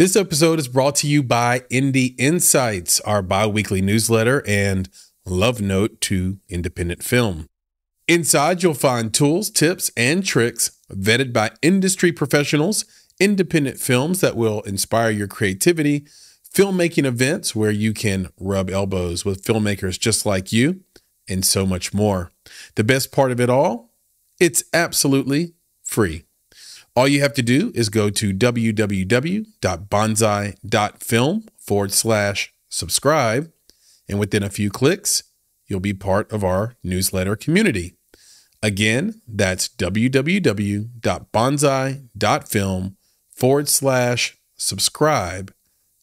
This episode is brought to you by Indie Insights, our bi-weekly newsletter and love note to independent film. Inside, you'll find tools, tips, and tricks vetted by industry professionals, independent films that will inspire your creativity, filmmaking events where you can rub elbows with filmmakers just like you, and so much more. The best part of it all, it's absolutely free. All you have to do is go to www.bonsai.film/subscribe, and within a few clicks, you'll be part of our newsletter community. Again, that's www.bonsai.film/subscribe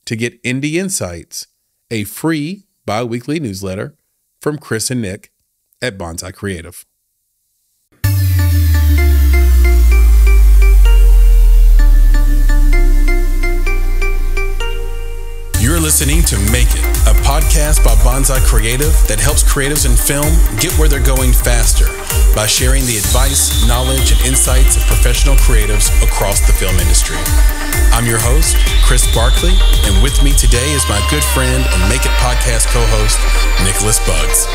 to get Indie Insights, a free bi-weekly newsletter from Chris and Nick at Bonsai Creative. You're listening to Make It, a podcast by Bonsai Creative that helps creatives in film get where they're going faster by sharing the advice, knowledge, and insights of professional creatives across the film industry. I'm your host, Chris Barkley, and with me today is my good friend and Make It podcast co-host, Nicholas Buggs.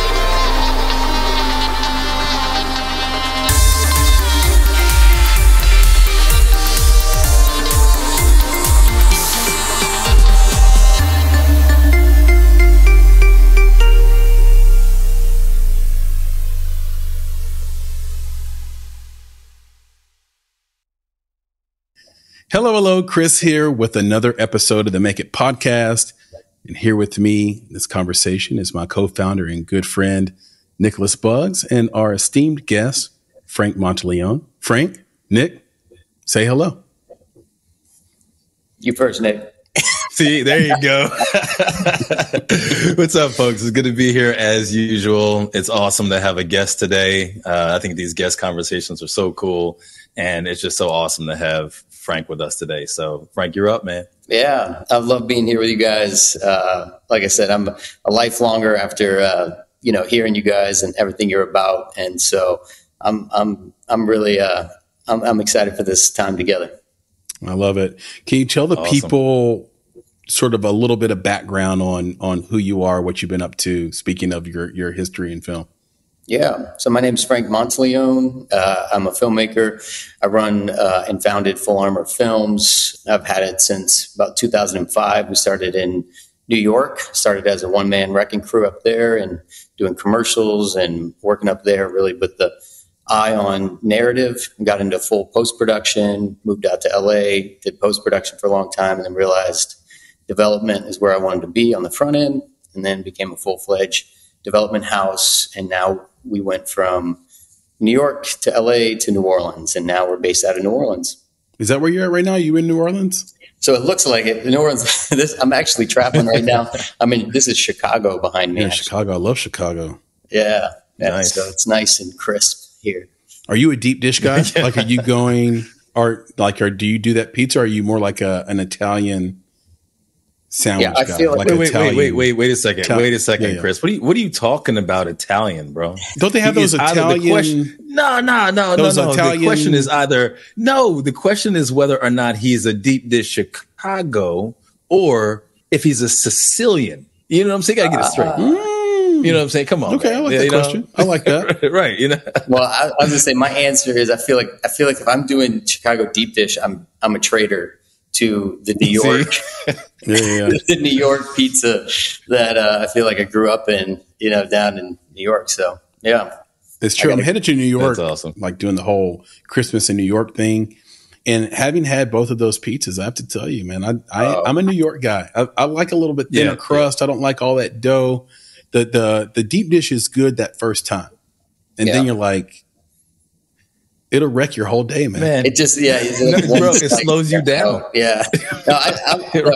Hello, Chris here with another episode of the Make It podcast. And here with me in this conversation is my co-founder and good friend, Nicholas Buggs, and our esteemed guest, Frank Monteleone. Frank, Nick, say hello. You first, Nick. See, there you go. What's up, folks? It's good to be here as usual. It's awesome to have a guest today. I think these guest conversations are so cool, and it's just so awesome to have Frank with us today. So Frank, you're up, man. Yeah, I love being here with you guys. Like I said, I'm a lifelonger after hearing you guys and everything you're about, and so I'm really excited for this time together. I love it. Can you tell the people sort of a little bit of background on who you are, what you've been up to? Speaking of your history in film. Yeah. So my name is Frank Monteleone. I'm a filmmaker. I run and founded Full Armor Films. I've had it since about 2005. We started in New York, started as a one-man wrecking crew up there and doing commercials and working up there really with the eye on narrative. Got into full post-production, moved out to LA, did post-production for a long time, and then realized development is where I wanted to be on the front end, and then became a full-fledged development house. And now we went from New York to LA to New Orleans, and now we're based out of New Orleans. Is that where you're at right now? Are you in New Orleans? So it looks like it. New Orleans. I'm actually traveling right now. I mean, this is Chicago behind me. Yeah, Chicago. I love Chicago. Yeah. Nice. So it's nice and crisp here. Are you a deep dish guy? Like, are you going, or like, do you do that pizza? Or are you more like an Italian sandwich guy? Feel like wait a second, yeah. Chris. What are you talking about Italian, bro? Don't they have those Italian? No. Italian... The question is whether or not he's a deep dish Chicago or if he's a Sicilian. You know what I'm saying? Gotta get it straight. You know what I'm saying? Come on. Okay, man. I like that question. I like that. Right. You know. Well, I was gonna say my answer is I feel like if I'm doing Chicago deep dish, I'm a traitor to the New York, the New York pizza that I feel like I grew up in, down in New York. So yeah, it's true. I'm headed to New York. That's awesome. Like doing the whole Christmas in New York thing, and having had both of those pizzas, I have to tell you, man, I'm a New York guy. I like a little bit thinner crust. I don't like all that dough. The deep dish is good that first time, and then you're like, it'll wreck your whole day, man. It just, it slows you down. Yeah. No,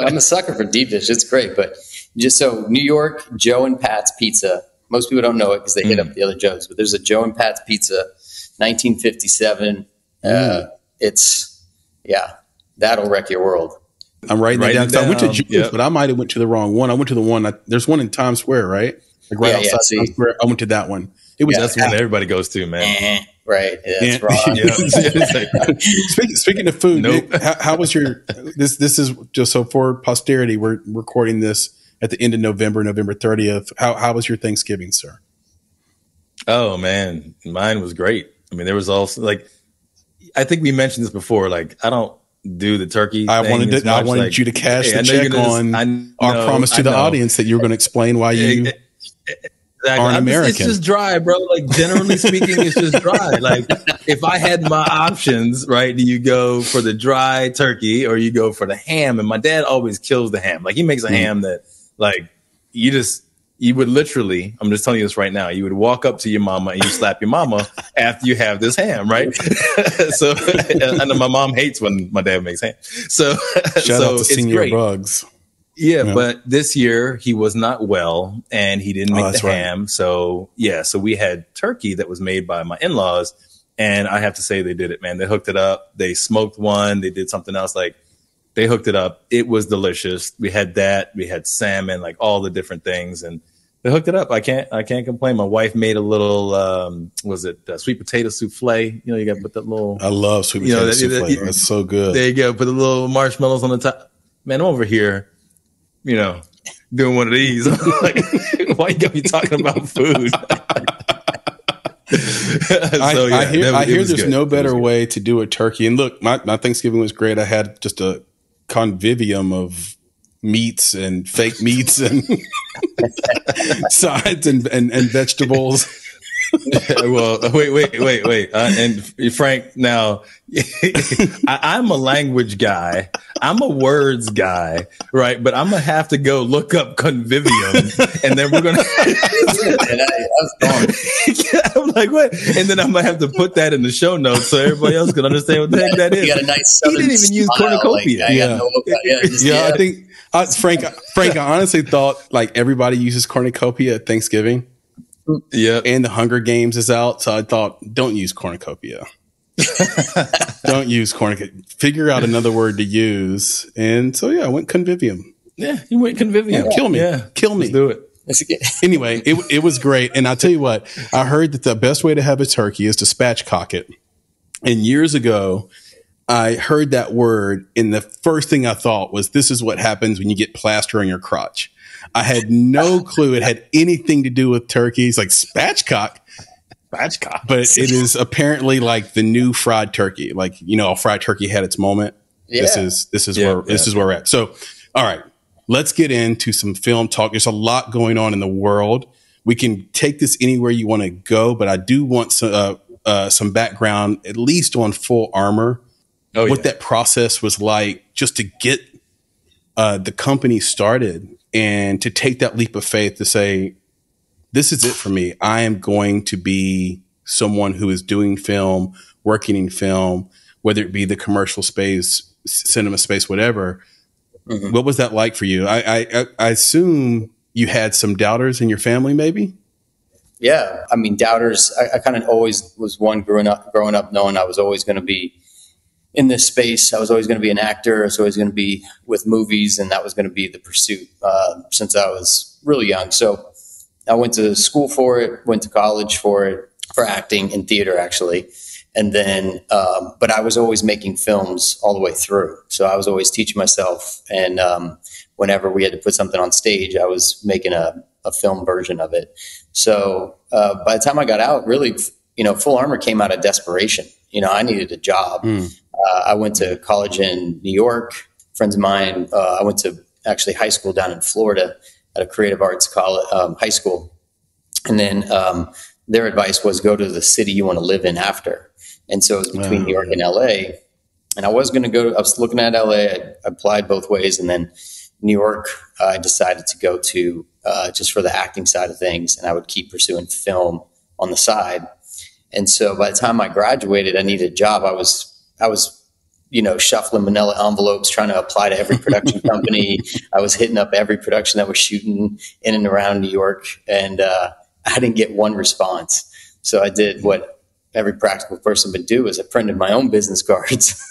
I'm a sucker for deep dish. It's great. But just so New York, Joe and Pat's Pizza. Most people don't know it because they hit up the other Joes. But there's a Joe and Pat's Pizza, 1957. That'll wreck your world. I'm writing that down. I went to Joe's, but I might have went to the wrong one. I went to the one, there's one in Times Square, right? Like right outside Times Square. I went to that one. That's the one everybody goes to, man. Right. Yeah, Speaking of food, nope. Nick, how was your, this is just so for posterity, we're recording this at the end of November, November 30th. How was your Thanksgiving, sir? Oh man, mine was great. I mean, there was also like, I think we mentioned this before. Like, I don't do the turkey. I wanted like, you to cash the check on our promise to the audience that you were going to explain why you are an American. It's just dry, bro. Like, generally speaking, it's just dry. Like, if I had my options, right? Do you go for the dry turkey or you go for the ham? And my dad always kills the ham. Like, he makes a ham that, like, you would literally, I'm just telling you this right now, you would walk up to your mama and you slap your mama after you have this ham, right? So, and my mom hates when my dad makes ham. So, shout out to Senior Buggs. Yeah, yeah, but this year he was not well and he didn't make the ham. Right. So, yeah, so we had turkey that was made by my in-laws. And I have to say they did it, man. They hooked it up. They smoked one. They did something else. Like, they hooked it up. It was delicious. We had that. We had salmon, like all the different things, and they hooked it up. I can't complain. My wife made a little, sweet potato souffle? You know, you got to put that little. I love sweet potato souffle. That's so good. There you go. Put the little marshmallows on the top. Man, I'm over here, doing one of these. Like, why you got me talking about food? I hear there's no better way to do a turkey. And look, my Thanksgiving was great. I had just a convivium of meats and fake meats and sides and vegetables. Well, wait. And Frank, now I'm a language guy. I'm a words guy, right? But I'm gonna have to go look up convivium, and then we're gonna. And I'm like, what? And then I'm gonna have to put that in the show notes so everybody else can understand what the heck that is. You got a nice Southern smile. He didn't even use cornucopia. Like, I think Frank. I honestly thought like everybody uses cornucopia at Thanksgiving. Yeah, and the Hunger Games is out, so I thought, don't use cornucopia. Don't use cornucopia. Figure out another word to use, and so I went convivium. Yeah, you went convivium. Yeah. Kill me. Yeah, kill me. Let's do it. Anyway, it was great, and I'll tell you what. I heard that the best way to have a turkey is to spatchcock it. And years ago, I heard that word, and the first thing I thought was, "This is what happens when you get plaster on your crotch." I had no clue it had anything to do with turkeys, like spatchcock. But it is apparently like the new fried turkey. Like, fried turkey had its moment. Yeah. This is where we're at. So, all right, let's get into some film talk. There's a lot going on in the world. We can take this anywhere you want to go, but I do want some background, at least on Full Armor, what that process was like, just to get the company started. And to take that leap of faith to say, this is it for me. I am going to be someone who is doing film, working in film, whether it be the commercial space, cinema space, whatever. Mm-hmm. What was that like for you? I assume you had some doubters in your family, maybe? Yeah. I mean, doubters, I kind of always was one growing up knowing I was always going to be in this space. I was always going to be an actor. I was always going to be with movies, and that was going to be the pursuit since I was really young. So I went to school for it, went to college for it, for acting and theater, actually. And then, but I was always making films all the way through. So I was always teaching myself. And whenever we had to put something on stage, I was making a film version of it. So by the time I got out, really, Full Armor came out of desperation. I needed a job. I went to college in New York, friends of mine. I went to actually high school down in Florida at a creative arts college, high school. And then their advice was go to the city you want to live in after. And so it was between New York and LA. And I was going to go, I was looking at LA. I applied both ways. And then New York, I decided to go to just for the acting side of things. And I would keep pursuing film on the side. And so by the time I graduated, I needed a job. I was, shuffling manila envelopes, trying to apply to every production company. I was hitting up every production that was shooting in and around New York. And I didn't get one response. So I did what every practical person would do is I printed my own business cards,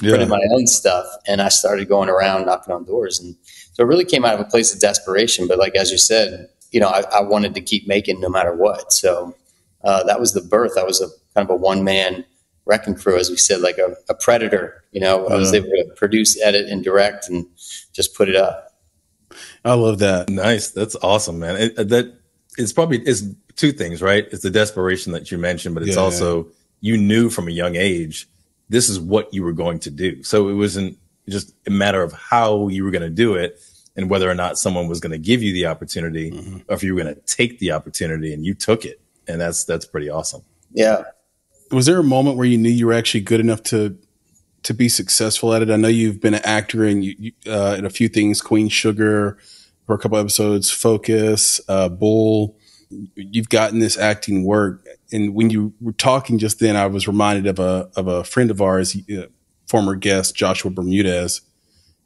printed my own stuff. And I started going around knocking on doors. And so it really came out of a place of desperation. But like, as you said, I wanted to keep making no matter what. So that was the birth. I was a kind of a one-man wrecking crew, as we said, like a predator, you know. I was able to produce, edit, and direct, and just put it up. I love that. Nice. That's awesome, man. It's two things, right? It's the desperation that you mentioned, but it's also you knew from a young age this is what you were going to do. So it wasn't just a matter of how you were going to do it and whether or not someone was going to give you the opportunity, or if you were going to take the opportunity, and you took it. And that's pretty awesome. Yeah. Was there a moment where you knew you were actually good enough to be successful at it? I know you've been an actor in in a few things, Queen Sugar for a couple episodes, Focus, Bull. You've gotten this acting work. And when you were talking just then, I was reminded of a friend of ours, former guest, Joshua Bermudez.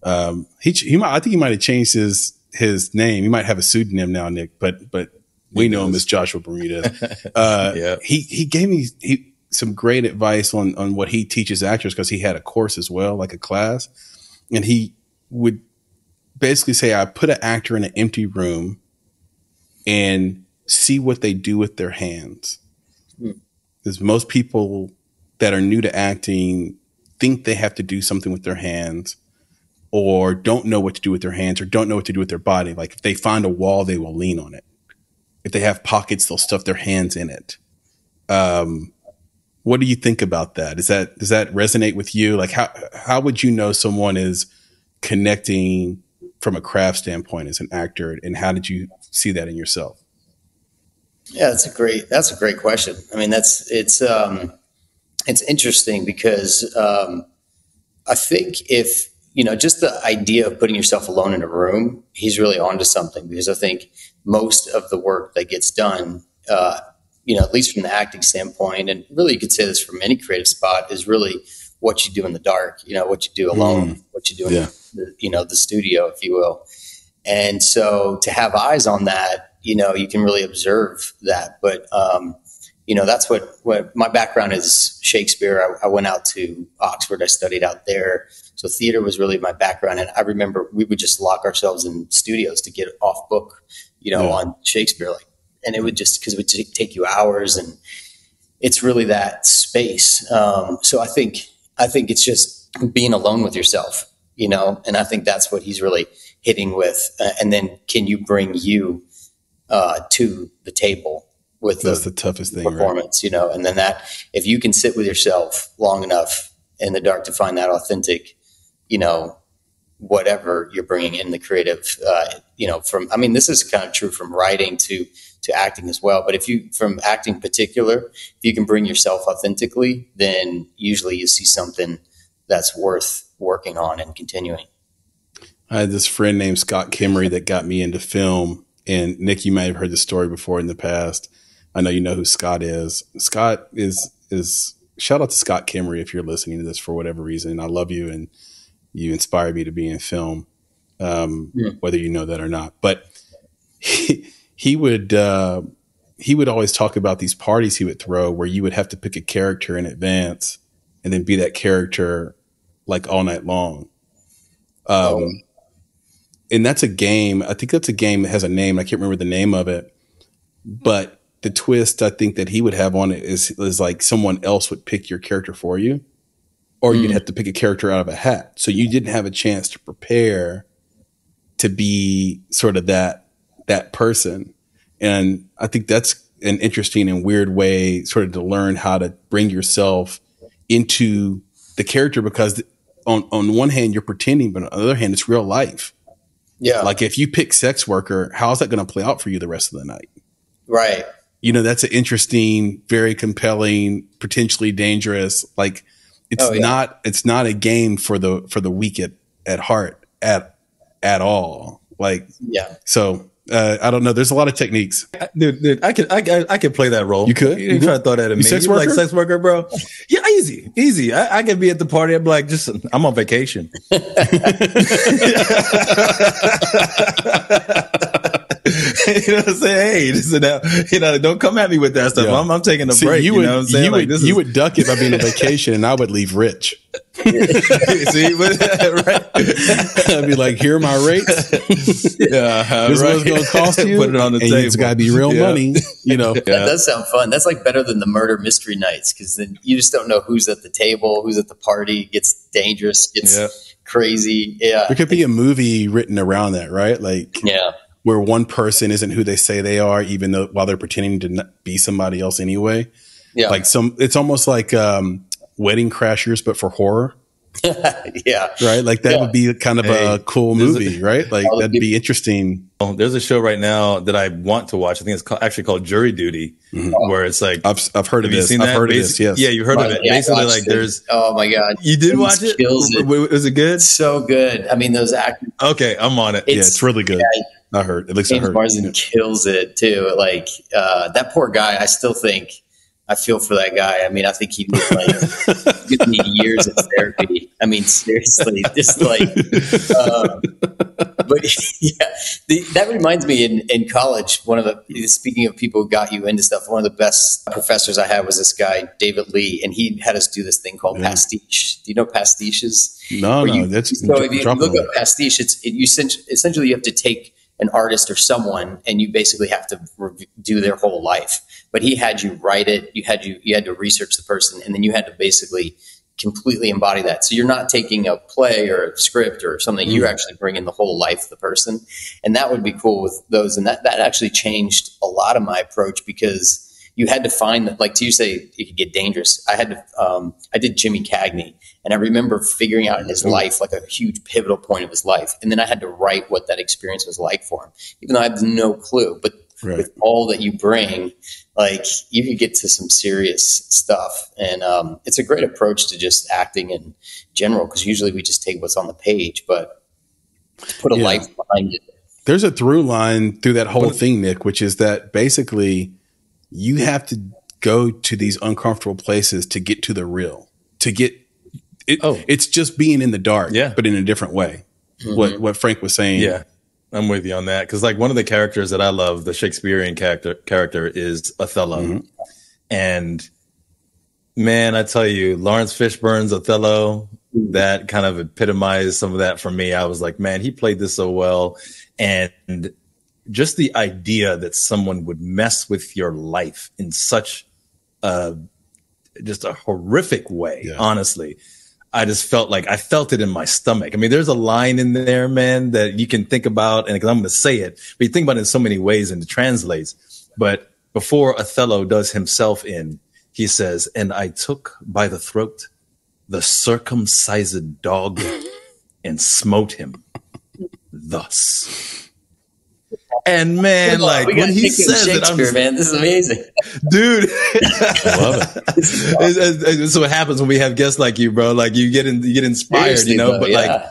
I think he might've changed his name. He might have a pseudonym now, Nick, but we know him as Joshua Bermudez. He gave me some great advice on what he teaches actors, because he had a course as well, like a class. And he would basically say, I put an actor in an empty room and see what they do with their hands. Because most people that are new to acting think they have to do something with their hands, or don't know what to do with their hands, or don't know what to do with their body. Like if they find a wall, they will lean on it. If they have pockets, they'll stuff their hands in it. What do you think about that? Does that resonate with you? Like how would you know someone is connecting from a craft standpoint as an actor, and how did you see that in yourself? Yeah, that's a great question. I mean, it's interesting because, I think if, you know, just the idea of putting yourself alone in a room, he's really onto something, because I think most of the work that gets done, you know, at least from the acting standpoint, and really you could say this from any creative spot, is really what you do in the dark, you know, what you do alone, what you do in the studio, if you will. And so to have eyes on that, you know, you can really observe that. But, you know, that's what my background is, Shakespeare. I went out to Oxford. I studied out there. So theater was really my background. And I remember we would just lock ourselves in studios to get off book, you know, on Shakespeare, like. And it would just, because it would take you hours, and it's really that space. So I think it's just being alone with yourself, you know, and I think that's what he's really hitting with. And then can you bring you to the table with the toughest thing, performance, right? You know, and then that, if you can sit with yourself long enough in the dark to find that authentic, you know, whatever you're bringing in the creative, you know, from, I mean, this is kind of true from writing to acting as well. But if you, from acting in particular, if you can bring yourself authentically, then usually you see something that's worth working on and continuing. I had this friend named Scott Kimry that got me into film. And Nick, you may have heard this story before in the past. I know you know who Scott is. Scott is shout out to Scott Kimry if you're listening to this for whatever reason. I love you, and you inspired me to be in film, whether you know that or not. But he would always talk about these parties he would throw where you would have to pick a character in advance and then be that character like all night long. And that's a game. I think that's a game that has a name. I can't remember the name of it, but the twist I think that he would have on it is like someone else would pick your character for you, or you'd have to pick a character out of a hat. So you didn't have a chance to prepare to be sort of that person. And I think that's an interesting and weird way sort of to learn how to bring yourself into the character, because on one hand you're pretending, but on the other hand, it's real life. Yeah. Like if you pick sex worker, how's that going to play out for you the rest of the night? Right. You know, that's an interesting, very compelling, potentially dangerous, like, it's not a game for the weak at heart at all. Like, I don't know. There's a lot of techniques. Dude, I could play that role. You could? You try to throw that at me. You like sex worker, bro? Yeah, easy. I could be at the party. I'm like, I'm on vacation. You know what I'm saying? Hey, don't come at me with that stuff. I'm taking a break. You know what I'm saying? You would duck if I'd be on vacation, and I would leave rich. See, right? I'd be like, here are my rates. This is what it's going to cost you. Put it on the table. It's got to be real money. You know, that does sound fun. That's like better than the murder mystery nights, because then you just don't know who's at the table, who's at the party. It gets dangerous. It's crazy. Yeah, there could be a movie written around that, right? Like, where one person isn't who they say they are, even though while they're pretending to not be somebody else anyway. Yeah, like it's almost like Wedding Crashers, but for horror. Right. Like that would be kind of a cool movie, right? Like that'd be interesting. Oh, there's a show right now that I want to watch. I think it's actually called Jury Duty, where it's like, I've heard of this. I've heard of this. Yes. Yeah. You've heard of it. Yeah, basically like there's, oh my God. You did watch it? Was it good? So good. I mean, those actors. Okay. I'm on it. Yeah. It's really good. I heard. At least James Marsden kills it too. Like that poor guy. I still think, I feel for that guy. I mean, I think he was like, give me years of therapy. I mean, seriously, just like, but yeah, that reminds me in college, one of the, speaking of people who got you into stuff, one of the best professors I had was this guy, David Lee, and he had us do this thing called pastiche. Do you know pastiches? No, that's so if you look up pastiche, essentially you have to take an artist or someone, and you basically have to do their whole life. But he had you write it, you had to research the person, and then you had to basically completely embody that. So you're not taking a play or a script or something, you're actually bringing the whole life of the person. And that would be cool with those. And that actually changed a lot of my approach, because you had to find that, like to you say, it could get dangerous. I had to, I did Jimmy Cagney, and I remember figuring out in his life, like a huge pivotal point of his life. And then I had to write what that experience was like for him, even though I have no clue, but with all that you bring, like you could get to some serious stuff. And, it's a great approach to just acting in general, because usually we just take what's on the page, but to put a life behind it. There's a through line through that whole thing, Nick, which is that basically you have to go to these uncomfortable places to get to the real, to get it. Oh. It's just being in the dark, but in a different way. What Frank was saying. Yeah, I'm with you on that. Cause like one of the characters that I love, the Shakespearean character is Othello. And man, I tell you, Lawrence Fishburne's Othello, that kind of epitomized some of that for me. I was like, man, he played this so well. And just the idea that someone would mess with your life in such just a horrific way, honestly, I just felt like I felt it in my stomach. I mean, there's a line in there, man, that you can think about, and 'cause I'm going to say it, but you think about it in so many ways and it translates. But before Othello does himself in, he says, "And I took by the throat the circumcised dog and smote him thus." And man, like when he says it, I'm just, man, this is amazing, dude. I love it. So it happens when we have guests like you, bro. Like you get inspired, seriously, you know. Though, but like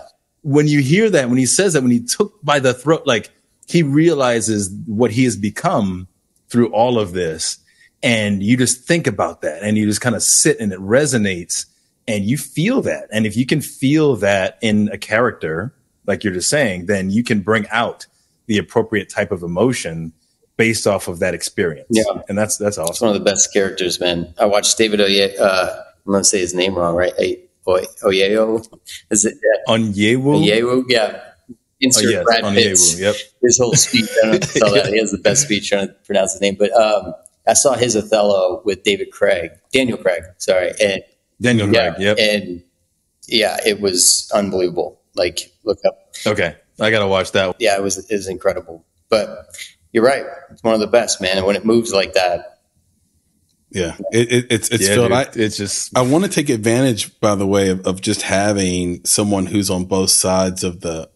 when you hear that, when he says that, when he took by the throat, like he realizes what he has become through all of this, and you just think about that, and you just kind of sit, and it resonates, and you feel that, and if you can feel that in a character, like you're just saying, then you can bring out the appropriate type of emotion based off of that experience. Yeah. And that's awesome. It's one of the best characters, man. I watched David Oyelowo. I'm going to say his name wrong, right? Oyelowo. Is it? Oyelowo? Oyelowo, yeah. Insert Brad Pitt's. Yep. His whole speech. I don't know if you saw that. He has the best speech trying to pronounce his name. But I saw his Othello with Daniel Craig, sorry. And Daniel Craig, yep. And yeah, it was unbelievable. Like, look up. Okay. I got to watch that one. Yeah, it was incredible. But you're right. It's one of the best, man. And when it moves like that. Yeah, it's filled. It's just. I want to take advantage, by the way, of just having someone who's on both sides of the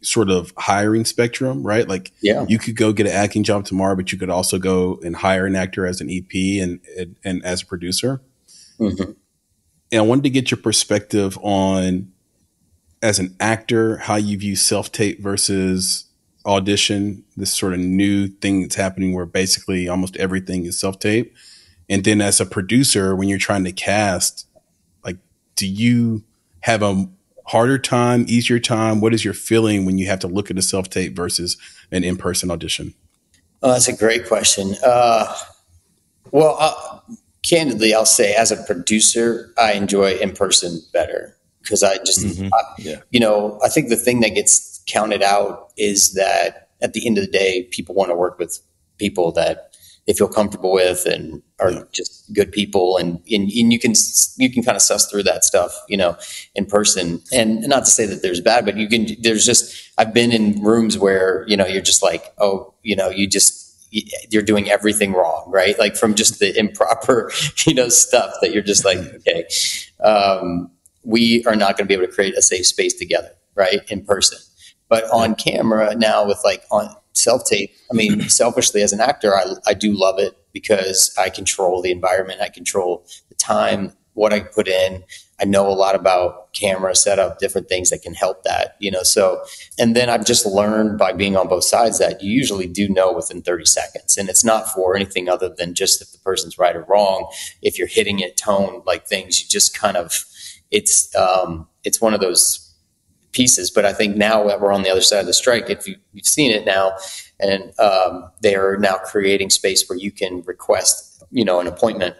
sort of hiring spectrum, right? Like you could go get an acting job tomorrow, but you could also go and hire an actor as an EP and as a producer. Mm-hmm. And I wanted to get your perspective on, as an actor, how you view self-tape versus audition, this sort of new thing that's happening where basically almost everything is self-tape. And then as a producer, when you're trying to cast, like, do you have a harder time, easier time? What is your feeling when you have to look at a self-tape versus an in-person audition? Oh, that's a great question. Well, candidly, I'll say as a producer, I enjoy in person better because I just, you know, I think the thing that gets counted out is that at the end of the day, people want to work with people that they feel comfortable with and are just good people. And you can kind of suss through that stuff, you know, in person, and not to say that there's bad, but you can, there's just, I've been in rooms where, you know, you're just like, oh, you know, you just, you're doing everything wrong, right? Like from just the improper, you know, stuff that you're just like, okay, we are not going to be able to create a safe space together, right? In person, but on camera now with like on self-tape, I mean, selfishly as an actor, I do love it because I control the environment. I control the time, what I put in. I know a lot about camera setup, different things that can help that, you know, so, and then I've just learned by being on both sides that you usually do know within 30 seconds. And it's not for anything other than just if the person's right or wrong, if you're hitting it tone, like things, you just kind of, it's one of those pieces. But I think now that we're on the other side of the strike, if you've seen it now, and they're now creating space where you can request, you know, an appointment.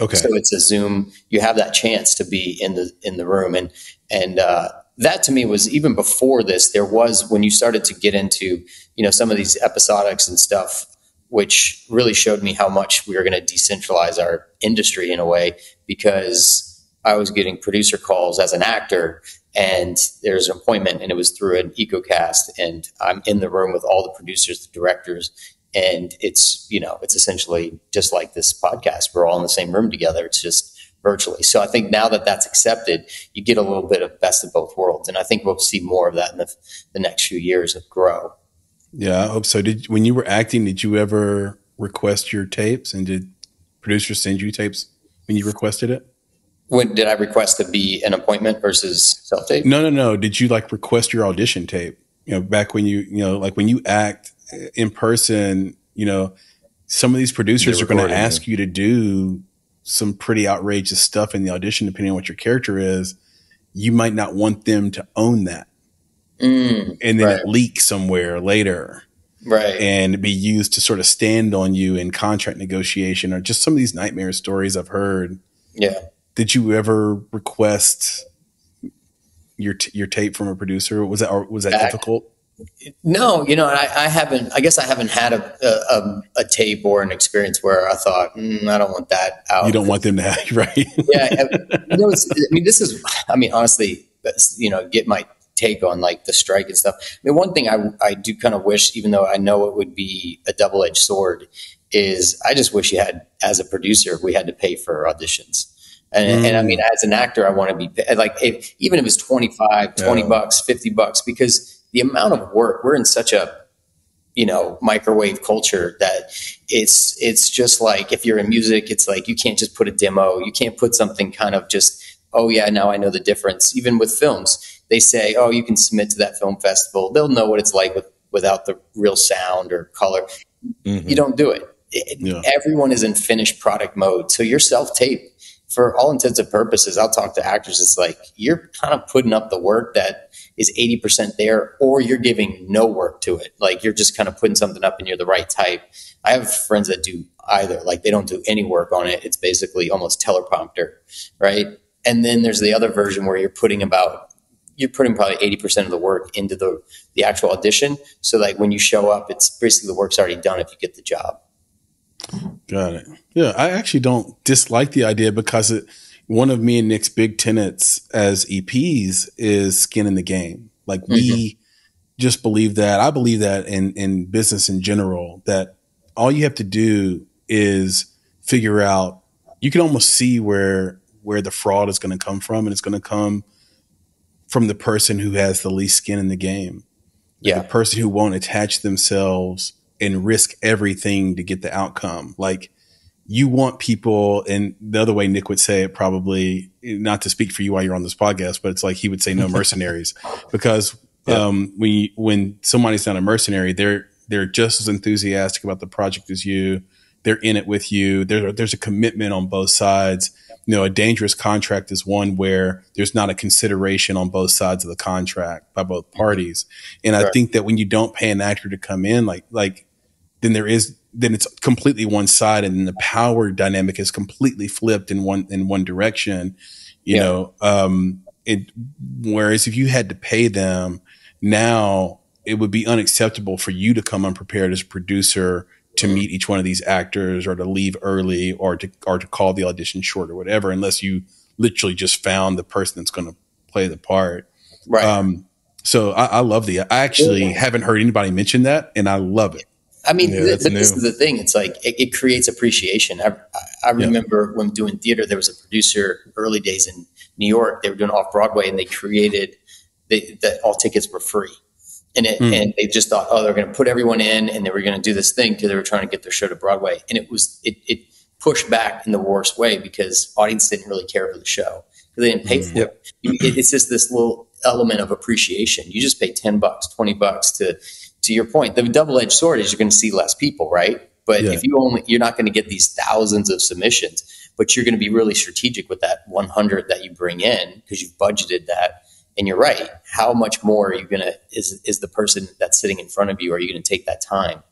Okay. So it's a Zoom. You have that chance to be in the room, and that to me was even before this. There was when you started to get into, you know, some of these episodics and stuff, which really showed me how much we were going to decentralize our industry in a way, because I was getting producer calls as an actor, and there's an appointment, and it was through an EcoCast, and I'm in the room with all the producers, the directors. And it's, you know, it's essentially just like this podcast. We're all in the same room together. It's just virtually. So I think now that that's accepted, you get a little bit of best of both worlds. And I think we'll see more of that in the next few years of grow. Yeah, I hope so. When you were acting, did you ever request your tapes? And did producers send you tapes when you requested it? When did I request to be an appointment versus self-tape? No. Did you like request your audition tape? You know, back when you act in person, you know, some of these producers are going to ask you to do some pretty outrageous stuff in the audition, depending on what your character is. You might not want them to own that. And then it leaks somewhere later. Right. And be used to sort of stand on you in contract negotiation, or just some of these nightmare stories I've heard. Yeah. Did you ever request your tape from a producer? Was that difficult? No, you know, I haven't. I guess I haven't had a tape or an experience where I thought, I don't want that out. You don't want them to have, right? Yeah, you know, honestly, you know, get my take on like the strike and stuff. I mean, one thing I do kind of wish, even though I know it would be a double-edged sword, is I just wish you had, as a producer, we had to pay for auditions. And I mean, as an actor, I want to be like, even if it's $25, $20, $50, because the amount of work, we're in such a, you know, microwave culture that it's just like, if you're in music, it's like, you can't just put a demo. You can't put something kind of just, oh yeah, now I know the difference. Even with films, they say, oh, you can submit to that film festival. They'll know what it's like without the real sound or color. You don't do it. Everyone is in finished product mode. So your self-tape, for all intents and purposes, I'll talk to actors. It's like, you're kind of putting up the work that is 80% there, or you're giving no work to it. Like you're just kind of putting something up and you're the right type. I have friends that do either. Like they don't do any work on it. It's basically almost teleprompter, right? And then there's the other version where you're putting probably 80% of the work into the actual audition. So like when you show up, it's basically the work's already done if you get the job. Got it. Yeah, I actually don't dislike the idea, because one of me and Nick's big tenets as EPs is skin in the game. Like we just believe that. I believe that in business in general, that all you have to do is figure out. You can almost see where the fraud is going to come from, and it's going to come from the person who has the least skin in the game. Yeah, the person who won't attach themselves and risk everything to get the outcome. Like you want people, and the other way Nick would say it, probably not to speak for you while you're on this podcast, but it's like he would say no mercenaries, because when somebody's not a mercenary, they're just as enthusiastic about the project as you. They're in it with you. There's a commitment on both sides. You know, a dangerous contract is one where there's not a consideration on both sides of the contract by both parties. And I think that when you don't pay an actor to come in, like then there is then it's completely one side, and the power dynamic is completely flipped in one direction, you know. Whereas if you had to pay them now, it would be unacceptable for you to come unprepared as a producer to meet each one of these actors, or to leave early, or to call the audition short, or whatever, unless you literally just found the person that's going to play the part. Right. So I love I actually haven't heard anybody mention that, and I love it. I mean, this is the thing. It's like it creates appreciation. I remember when doing theater, there was a producer early days in New York. They were doing off Broadway, and they created that all tickets were free. And they just thought, they're going to put everyone in, and they were going to do this thing because they were trying to get their show to Broadway. And it pushed back in the worst way, because audience didn't really care for the show. They didn't pay for it. It's just this little element of appreciation. You just pay $10, $20 to your point. The double-edged sword is you're going to see less people, right? But if you're not going to get these thousands of submissions, but you're going to be really strategic with that 100 that you bring in, because you've budgeted that. And you're right. How much more are you going to, is the person that's sitting in front of you, are you going to take that time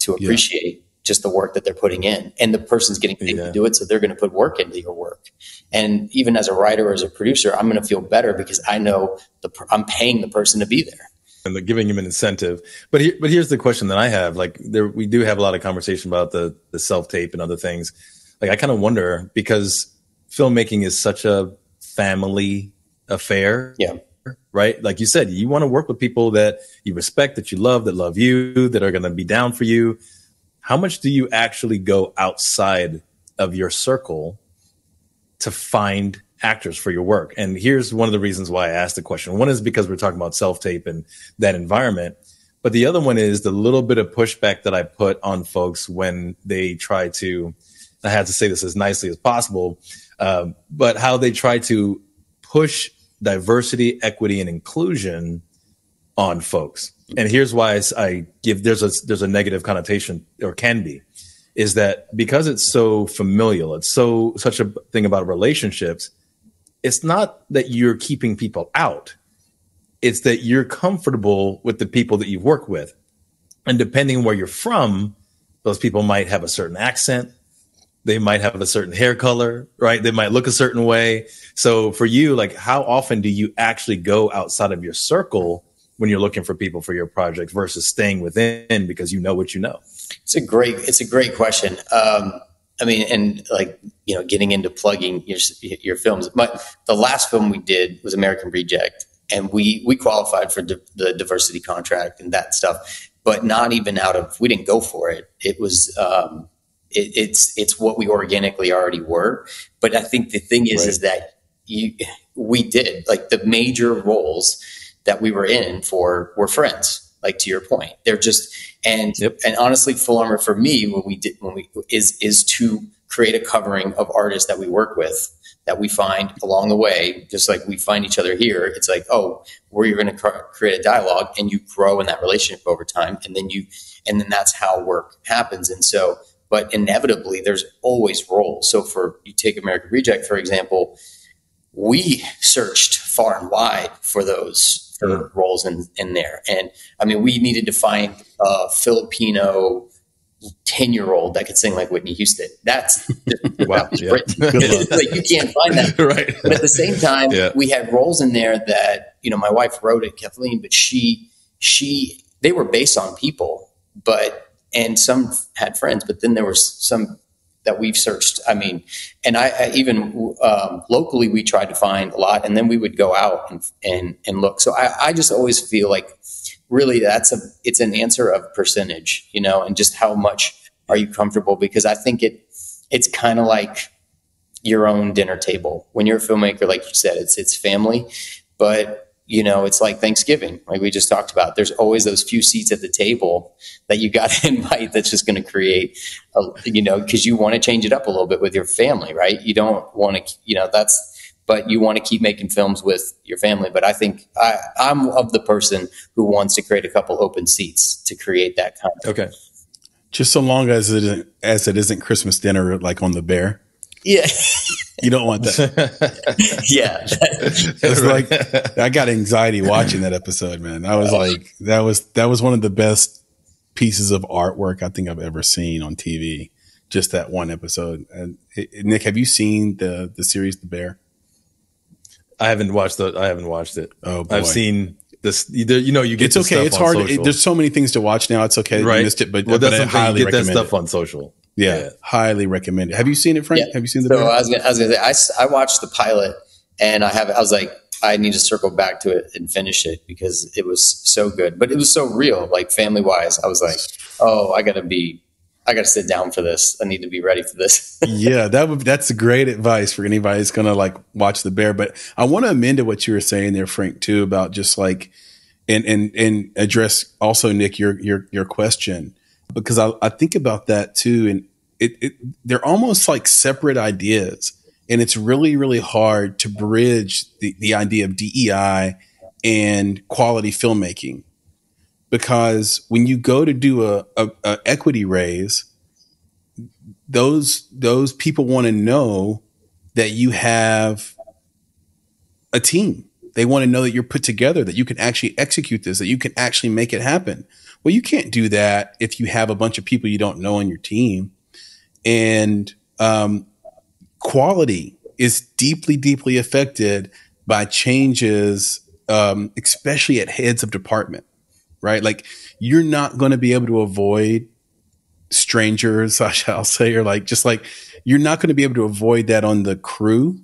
to appreciate just the work that they're putting in? And the person's getting paid to do it, so they're going to put work into your work. And even as a writer or as a producer, I'm going to feel better because I know I'm paying the person to be there. And they're giving him an incentive. But here's the question that I have. Like, we do have a lot of conversation about the self-tape and other things. Like, I kind of wonder, because filmmaking is such a family affair, right? Like you said, you want to work with people that you respect, that you love, that love you, that are going to be down for you. How much do you actually go outside of your circle to find actors for your work? And here's one of the reasons why I asked the question. One is because we're talking about self-tape and that environment, but the other one is the little bit of pushback that I put on folks when they try to, I had to say this as nicely as possible, but how they try to push diversity, equity, and inclusion on folks. And here's why I give, there's a negative connotation, or can be, is that because it's so familial, it's such a thing about relationships, it's not that you're keeping people out. It's that you're comfortable with the people that you've worked with. And depending on where you're from, those people might have a certain accent. They might have a certain hair color, right? They might look a certain way. So for you, like, how often do you actually go outside of your circle when you're looking for people for your project versus staying within because you know what you know? It's a great question. I mean, and like, you know, getting into plugging your films. The last film we did was American Reject, and we qualified for the diversity contract and that stuff, but not even we didn't go for it. It was, it's what we organically already were. But I think the thing is, is that we did, like, the major roles that we were in for were friends, like, to your point. They're just, and honestly, Full Armor for me, is to create a covering of artists that we work with, that we find along the way, just like we find each other here. It's like, we're going to create a dialogue, and you grow in that relationship over time. And then that's how work happens. And so, but inevitably, there's always roles. So you take American Reject, for example, we searched far and wide for those roles in there. And I mean, we needed to find a Filipino 10-year-old that could sing like Whitney Houston. That's wow. Like, you can't find that. Right. But at the same time, we had roles in there that, you know, my wife wrote it, Kathleen, but they were based on people, and some had friends, but then there were some that we've searched. I mean, and I even locally, we tried to find a lot, and then we would go out and look. So I just always feel like, really, it's an answer of percentage, you know, and just how much are you comfortable? Because I think it's kind of like your own dinner table. When you're a filmmaker, like you said, it's family, but you know, it's like Thanksgiving, like we just talked about. There's always those few seats at the table that you got to invite. That's just going to create, you know, because you want to change it up a little bit with your family, right? You don't want to, you know, but you want to keep making films with your family. But I think I'm of the person who wants to create a couple open seats to create that kind of. Okay. Just so long as it isn't Christmas dinner, like on The Bear. Yeah. You don't want that. Yeah. It's like, I got anxiety watching that episode, man. I was like, that was one of the best pieces of artwork I think I've ever seen on TV. Just that one episode. And Nick, have you seen the series The Bear? I haven't watched it. Oh, boy. I've seen this. You know, you get it's okay. It's hard. There's so many things to watch now. It's okay. Right? You missed it, but I highly recommend that stuff on social. Yeah, yeah, highly recommend it. Have you seen it, Frank? Yeah. Have you seen The Bear? I was gonna say I watched the pilot, and I was like, I need to circle back to it and finish it because it was so good. But it was so real, like family wise. I was like, oh, I got to sit down for this. I need to be ready for this. Yeah, that's great advice for anybody who's going to like watch The Bear. But I want to amend to what you were saying there, Frank, too, about just like and address also, Nick, your question, because I think about that too, and they're almost like separate ideas, and it's really, really hard to bridge the idea of DEI and quality filmmaking. Because when you go to do a equity raise, those people want to know that you have a team. They want to know that you're put together, that you can actually execute this, that you can actually make it happen. Well, you can't do that if you have a bunch of people you don't know on your team. And quality is deeply, deeply affected by changes, especially at heads of department. Right? Like you're not going to be able to avoid strangers, I shall say, or like, just like you're not going to be able to avoid that on the crew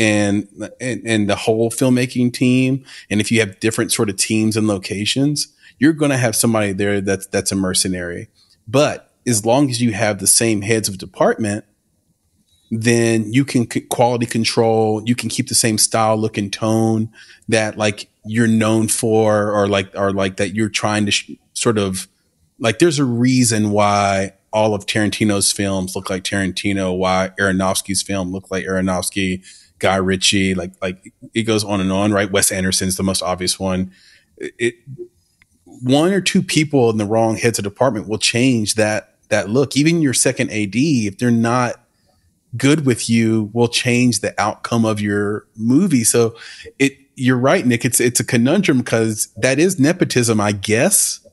and the whole filmmaking team. And if you have different sort of teams and locations, you're going to have somebody there that's a mercenary. But as long as you have the same heads of department, then you can quality control, you can keep the same style, look, and tone that like you're known for, or like that you're trying to sort of like, there's a reason why all of Tarantino's films look like Tarantino, why Aronofsky's film look like Aronofsky, Guy Ritchie, like it goes on and on, right? Wes Anderson's the most obvious one. One or two people in the wrong heads of department will change that look. Even your second AD, if they're not good with you, will change the outcome of your movie. So you're right, Nick. It's a conundrum because that is nepotism, I guess,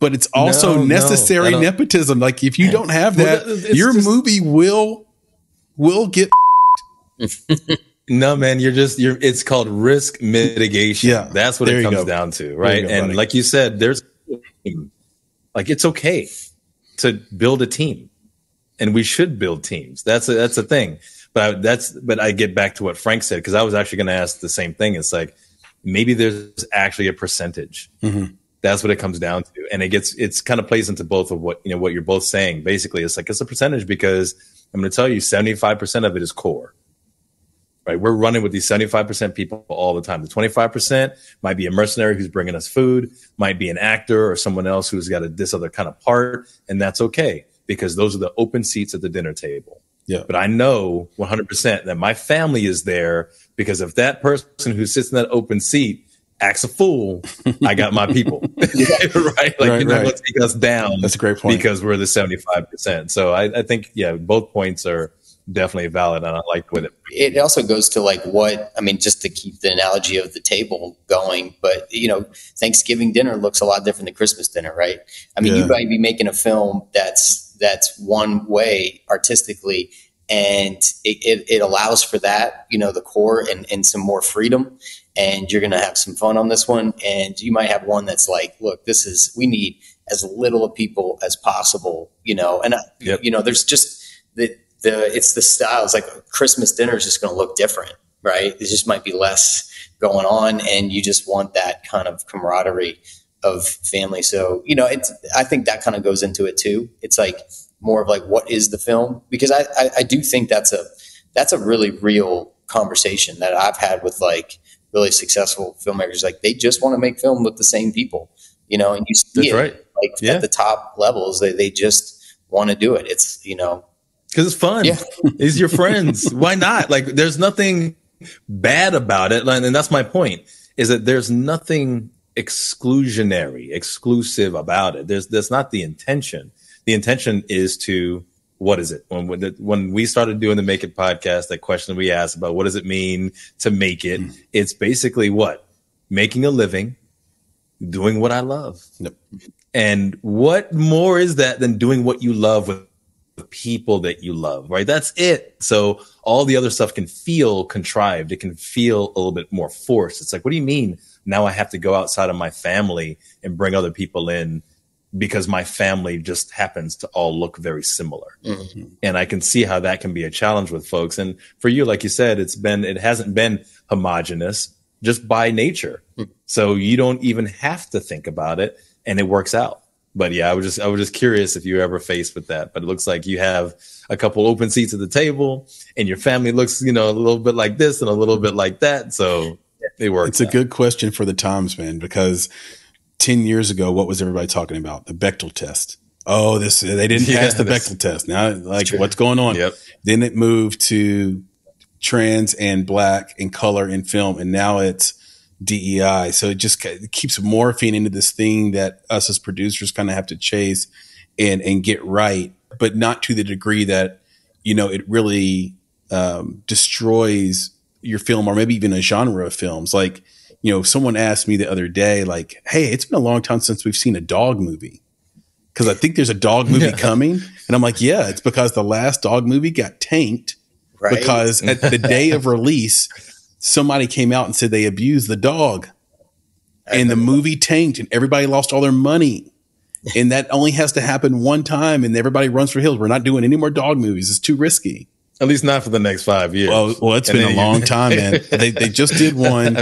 but it's also necessary nepotism. Like if you don't have that, your movie will get. No, man, it's called risk mitigation. Yeah, that's what it comes down to. Right. And like you said, there's like, it's okay to build a team. And we should build teams. That's a thing. But I get back to what Frank said, because I was actually going to ask the same thing. It's like, maybe there's actually a percentage. Mm-hmm. That's what it comes down to. And it's kind of plays into both of what you're both saying. Basically, it's like, it's a percentage because I'm going to tell you 75% of it is core, right? We're running with these 75% people all the time. The 25% might be a mercenary who's bringing us food, might be an actor or someone else who's got this other kind of part. And that's okay, because those are the open seats at the dinner table. Yeah. But I know 100% that my family is there, because if that person who sits in that open seat acts a fool, I got my people. Right? Like, you're not going to take us down. That's a great point. Because we're the 75%. So I think, yeah, both points are definitely valid. And I like with it. It also goes to like just to keep the analogy of the table going, but Thanksgiving dinner looks a lot different than Christmas dinner, right? You might be making a film that's one way artistically, and it allows for that, the core and some more freedom, and you're going to have some fun on this one. And you might have one that's like, look, we need as little of people as possible, there's just it's the styles. Like Christmas dinner is just going to look different, right? There just might be less going on, and you just want that kind of camaraderie of family. So, I think that kind of goes into it too. It's like more of like, what is the film? Because I do think that's a really real conversation that I've had with like really successful filmmakers. Like they just want to make film with the same people, and you see at the top levels, they just want to do it. It's, because it's fun. Yeah. It's your friends. Why not? Like there's nothing bad about it. And that's my point, is that there's nothing exclusive about it. That's not the intention. The intention is to, what is it? When we started doing the Make It podcast, that question we asked about what does it mean to make it, it's basically what? Making a living doing what I love. Yep. And what more is that than doing what you love with the people that you love, right? That's it. So all the other stuff can feel contrived. It can feel a little bit more forced. It's like, what do you mean now I have to go outside of my family and bring other people in because my family just happens to all look very similar? Mm-hmm. And I can see how that can be a challenge with folks. And for you, like you said, it hasn't been homogenous just by nature. Mm-hmm. So you don't even have to think about it and it works out. But yeah, I was just curious if you were ever faced with that, but it looks like you have a couple open seats at the table and your family looks, a little bit like this and a little bit like that. So it works. It's a good question for the times, man, because 10 years ago, what was everybody talking about? The Bechdel test. Oh, they didn't pass the Bechdel test. Now, like, what's going on? Yep. Then it moved to trans and black and color in film. And now it's DEI. So it just keeps morphing into this thing that us as producers kind of have to chase and get right, but not to the degree that, it really destroys your film or maybe even a genre of films. Like, someone asked me the other day, like, hey, it's been a long time since we've seen a dog movie. Cause I think there's a dog movie coming. And I'm like, yeah, it's because the last dog movie got tanked because at the day of release, somebody came out and said they abused the dog and the movie tanked and everybody lost all their money. And that only has to happen one time and everybody runs for hills. We're not doing any more dog movies. It's too risky. At least not for the next 5 years. Well, it's been a long time, man. They just did one,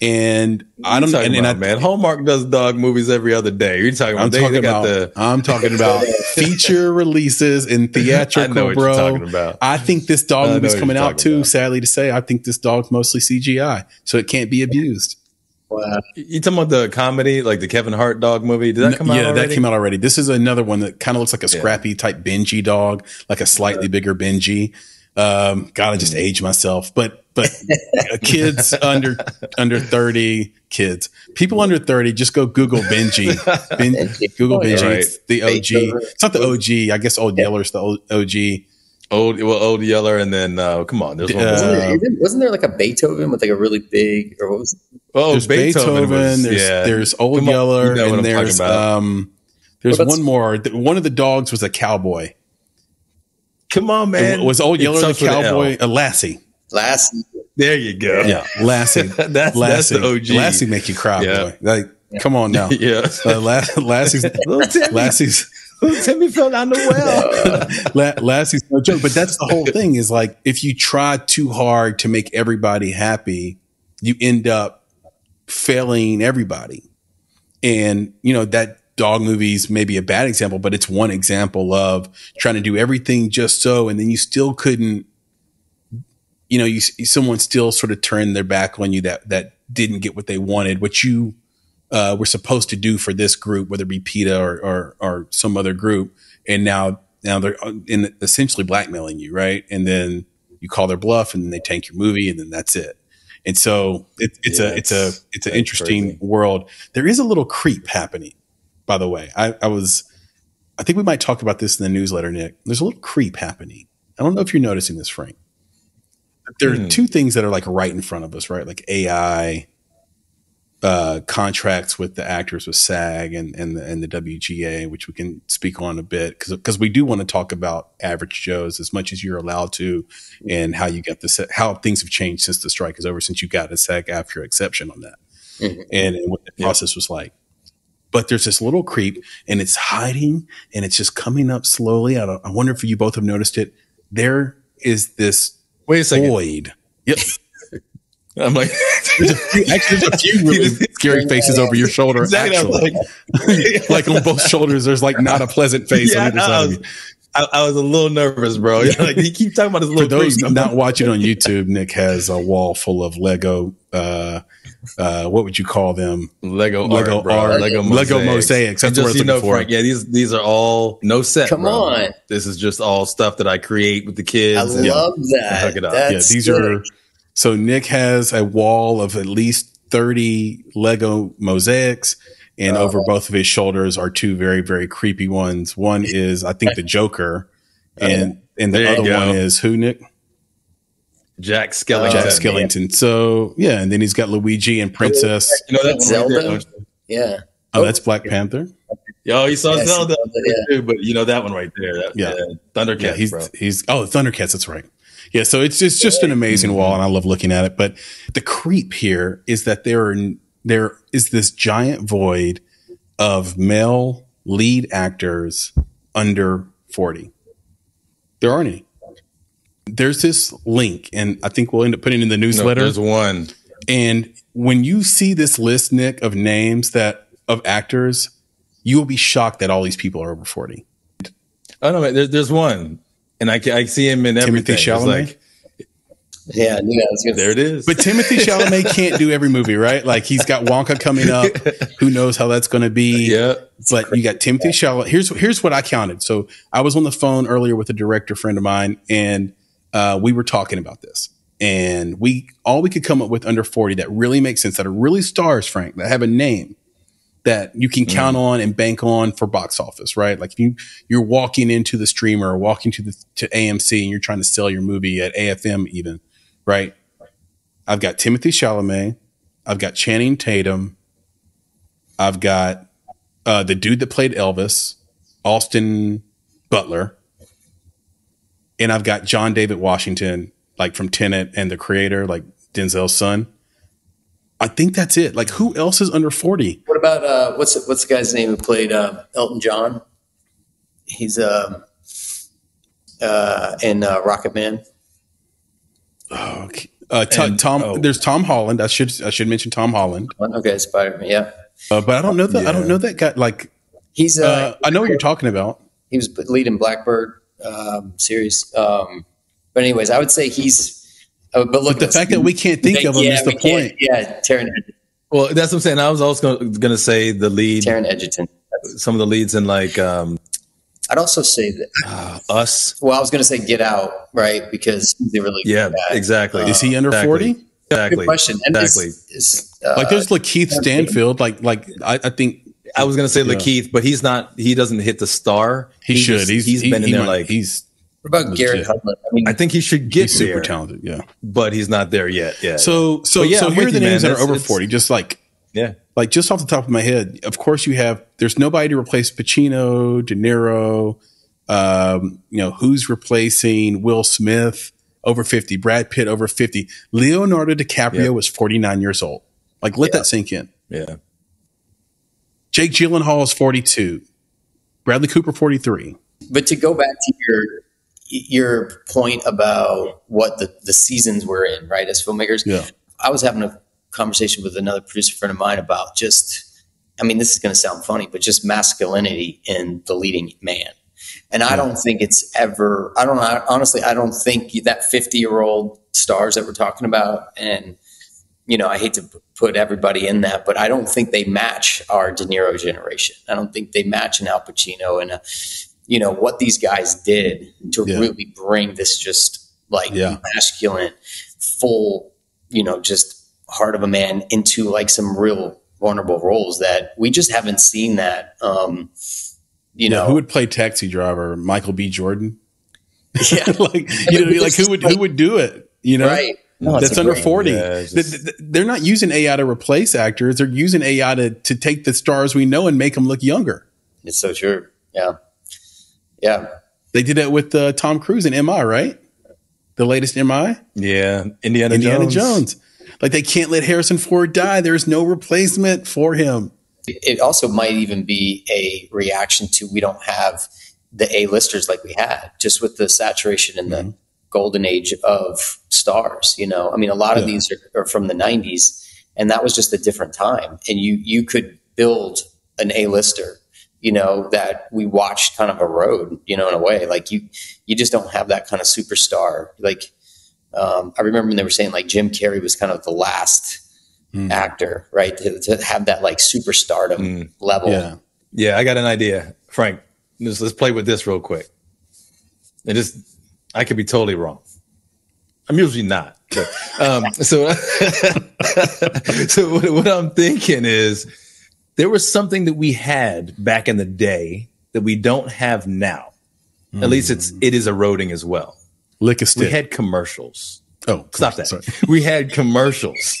and I don't know. Hallmark does dog movies every other day. You're talking about. I'm talking about feature releases and theatrical. I know what you're talking about. I think this dog movie's coming out too. About. Sadly to say, I think this dog's mostly CGI, so it can't be abused. Wow. You talking about the comedy, like the Kevin Hart dog movie? Did that come out? Yeah, that came out already. This is another one that kind of looks like a scrappy type Benji dog, like a slightly bigger Benji. God, I just age myself, but kids under 30, people under 30, just go Google Benji. Google Benji, right. It's the OG. It's not the OG, I guess. Old Yeller's the OG. Old Yeller, and then come on, there's one. Wasn't there like a Beethoven with like a really big, or what was? Oh, there's Beethoven. There's Old Yeller, and there's one more. One of the dogs was a cowboy. Come on, man. Was Old Yeller the cowboy? Lassie. Lassie. There you go. Yeah. Lassie. That's the OG. Lassie make you cry, boy. Like, come on now. Yeah. Lassie's Timmy fell down the well. Lassie's no joke. But that's the whole thing, is like, if you try too hard to make everybody happy, you end up failing everybody. And, that dog movies may be a bad example, but it's one example of trying to do everything just so, and then you still couldn't, someone still sort of turned their back on you that didn't get what they wanted, what you were supposed to do for this group, whether it be PETA or some other group. And now they're essentially blackmailing you. Right. And then you call their bluff and then they tank your movie and then that's it. And so it's an interesting world. There is a little creep happening. By the way, I think we might talk about this in the newsletter, Nick. There's a little creep happening. I don't know if you're noticing this, Frank. There are two things that are like right in front of us, right? Like AI, contracts with the actors with SAG and the WGA, which we can speak on a bit because we do want to talk about average Joes as much as you're allowed to, and how you got the how things have changed since the strike is over, since you got a SAG-AFTRA exception on that, and what the process was like. But there's this little creep, and it's hiding, and it's just coming up slowly. I wonder if you both have noticed it. There is this void. Yep. I'm like, there's a few really scary faces over your shoulder. Exactly. Actually, like on both shoulders, there's like not a pleasant face on either side of you. I was a little nervous, bro. Like, you keep talking about this little. For those not watching on YouTube, Nick has a wall full of Lego. What would you call them? Lego art, Lego mosaics. That's what I'm looking for. Frank, these are all no set. Come on, this is just all stuff that I create with the kids. I love that. These are. So Nick has a wall of at least 30 Lego mosaics. And over both of his shoulders are two very, very creepy ones. One is, I think, the Joker, and the other one is who, Nick? Jack Skellington. So, and then he's got Luigi and Princess. You know, that's Zelda. Yeah. Oh, that's Black Panther. Yo, he saw Zelda, yeah. But you know that one right there. That, yeah. Thundercats. Yeah, he's Thundercats. That's right. Yeah. So it's just an amazing wall, and I love looking at it. But the creep here is that there is this giant void of male lead actors under 40. There aren't any. There's this link, and I think we'll end up putting it in the newsletter. No, there's one. And when you see this list, Nick, of names of actors, you will be shocked that all these people are over 40. Oh, no, there's one. And I see him in everything. Timothy Chalamet? There it is. But Timothy Chalamet can't do every movie, right? Like, he's got Wonka coming up. Who knows how that's going to be? Yeah. But you got Timothy Chalamet. Here's what I counted. So I was on the phone earlier with a director friend of mine, and we were talking about this. And all we could come up with under 40 that really makes sense, that are really stars, Frank, that have a name that you can count on and bank on for box office, right? Like, if you're walking into the streamer or walking to AMC and you're trying to sell your movie at AFM even, right? I've got Timothy Chalamet. I've got Channing Tatum. I've got the dude that played Elvis, Austin Butler. And I've got John David Washington, like from Tenet and The Creator, like Denzel's son. I think that's it. Like, who else is under 40? What about what's the guy's name who played Elton John? He's in Rocket Man. Oh, okay. There's Tom Holland. I should mention Tom Holland. Okay, Spider-Man. Yeah, but I don't know that. Yeah. I don't know that guy. Like, he's. I know what you're talking about. He was leading Blackbird series. But anyways, I would say he's, but look, the fact that we can't think of him is the point. Yeah. Taron Egerton. Well, that's what I'm saying. I was also going to say the lead. Taron Egerton. Some of the leads in like, I'd also say that Us. Well, I was going to say Get Out, right? Because they really, yeah, exactly. Is he under 40? Exactly. Good question. And exactly. Like, there's Lakeith Stanfield. I think I was going to say Lakeith, but he's not, he doesn't hit the star. He should. He's been in there. What about Garrett Hedlund? I mean, I think he should get there. Super talented, yeah, but he's not there yet. Yeah. So here are the names that are over 40. Just like just off the top of my head, of course you have. There's nobody to replace Pacino, De Niro. You know who's replacing Will Smith over 50, Brad Pitt over 50, Leonardo DiCaprio was 49 years old. Like, let that sink in. Yeah. Jake Gyllenhaal is 42, Bradley Cooper 43. But to go back to your point about what the seasons we're in, right, as filmmakers. Yeah. I was having a conversation with another producer friend of mine about this is going to sound funny, but just masculinity in the leading man. And I don't think it's ever, I don't think that 50-year-old stars that we're talking about, and, you know, I hate to put everybody in that, but I don't think they match our De Niro generation. I don't think they match an Al Pacino and you know, what these guys did to really bring this just like masculine, full, you know, just heart of a man into like some real vulnerable roles that we just haven't seen that, you know. Who would play Taxi Driver? Michael B. Jordan? Yeah. Who would do it? You know? Right. No, that's under 40. Yeah, they're not using AI to replace actors. They're using AI to take the stars we know and make them look younger. It's so true. Yeah. Yeah, they did that with Tom Cruise in MI, right? The latest MI. Yeah, Indiana Jones. Like, they can't let Harrison Ford die. There is no replacement for him. It also might even be a reaction to we don't have the A-listers like we had, just with the saturation in the golden age of stars. You know, I mean, a lot of these are from the 90s, and that was just a different time. And you could build an A-lister. You know, that we watched kind of erode, you know, in a way. Like, you just don't have that kind of superstar. Like, I remember when they were saying, like, Jim Carrey was kind of the last actor, right, to have that, like, superstardom level. Yeah, I got an idea. Frank, let's play with this real quick. I could be totally wrong. I'm usually not. But, so what I'm thinking is, there was something that we had back in the day that we don't have now. At least it is eroding as well. Lick a stick. We had commercials. Oh, stop that. Sorry. We had commercials.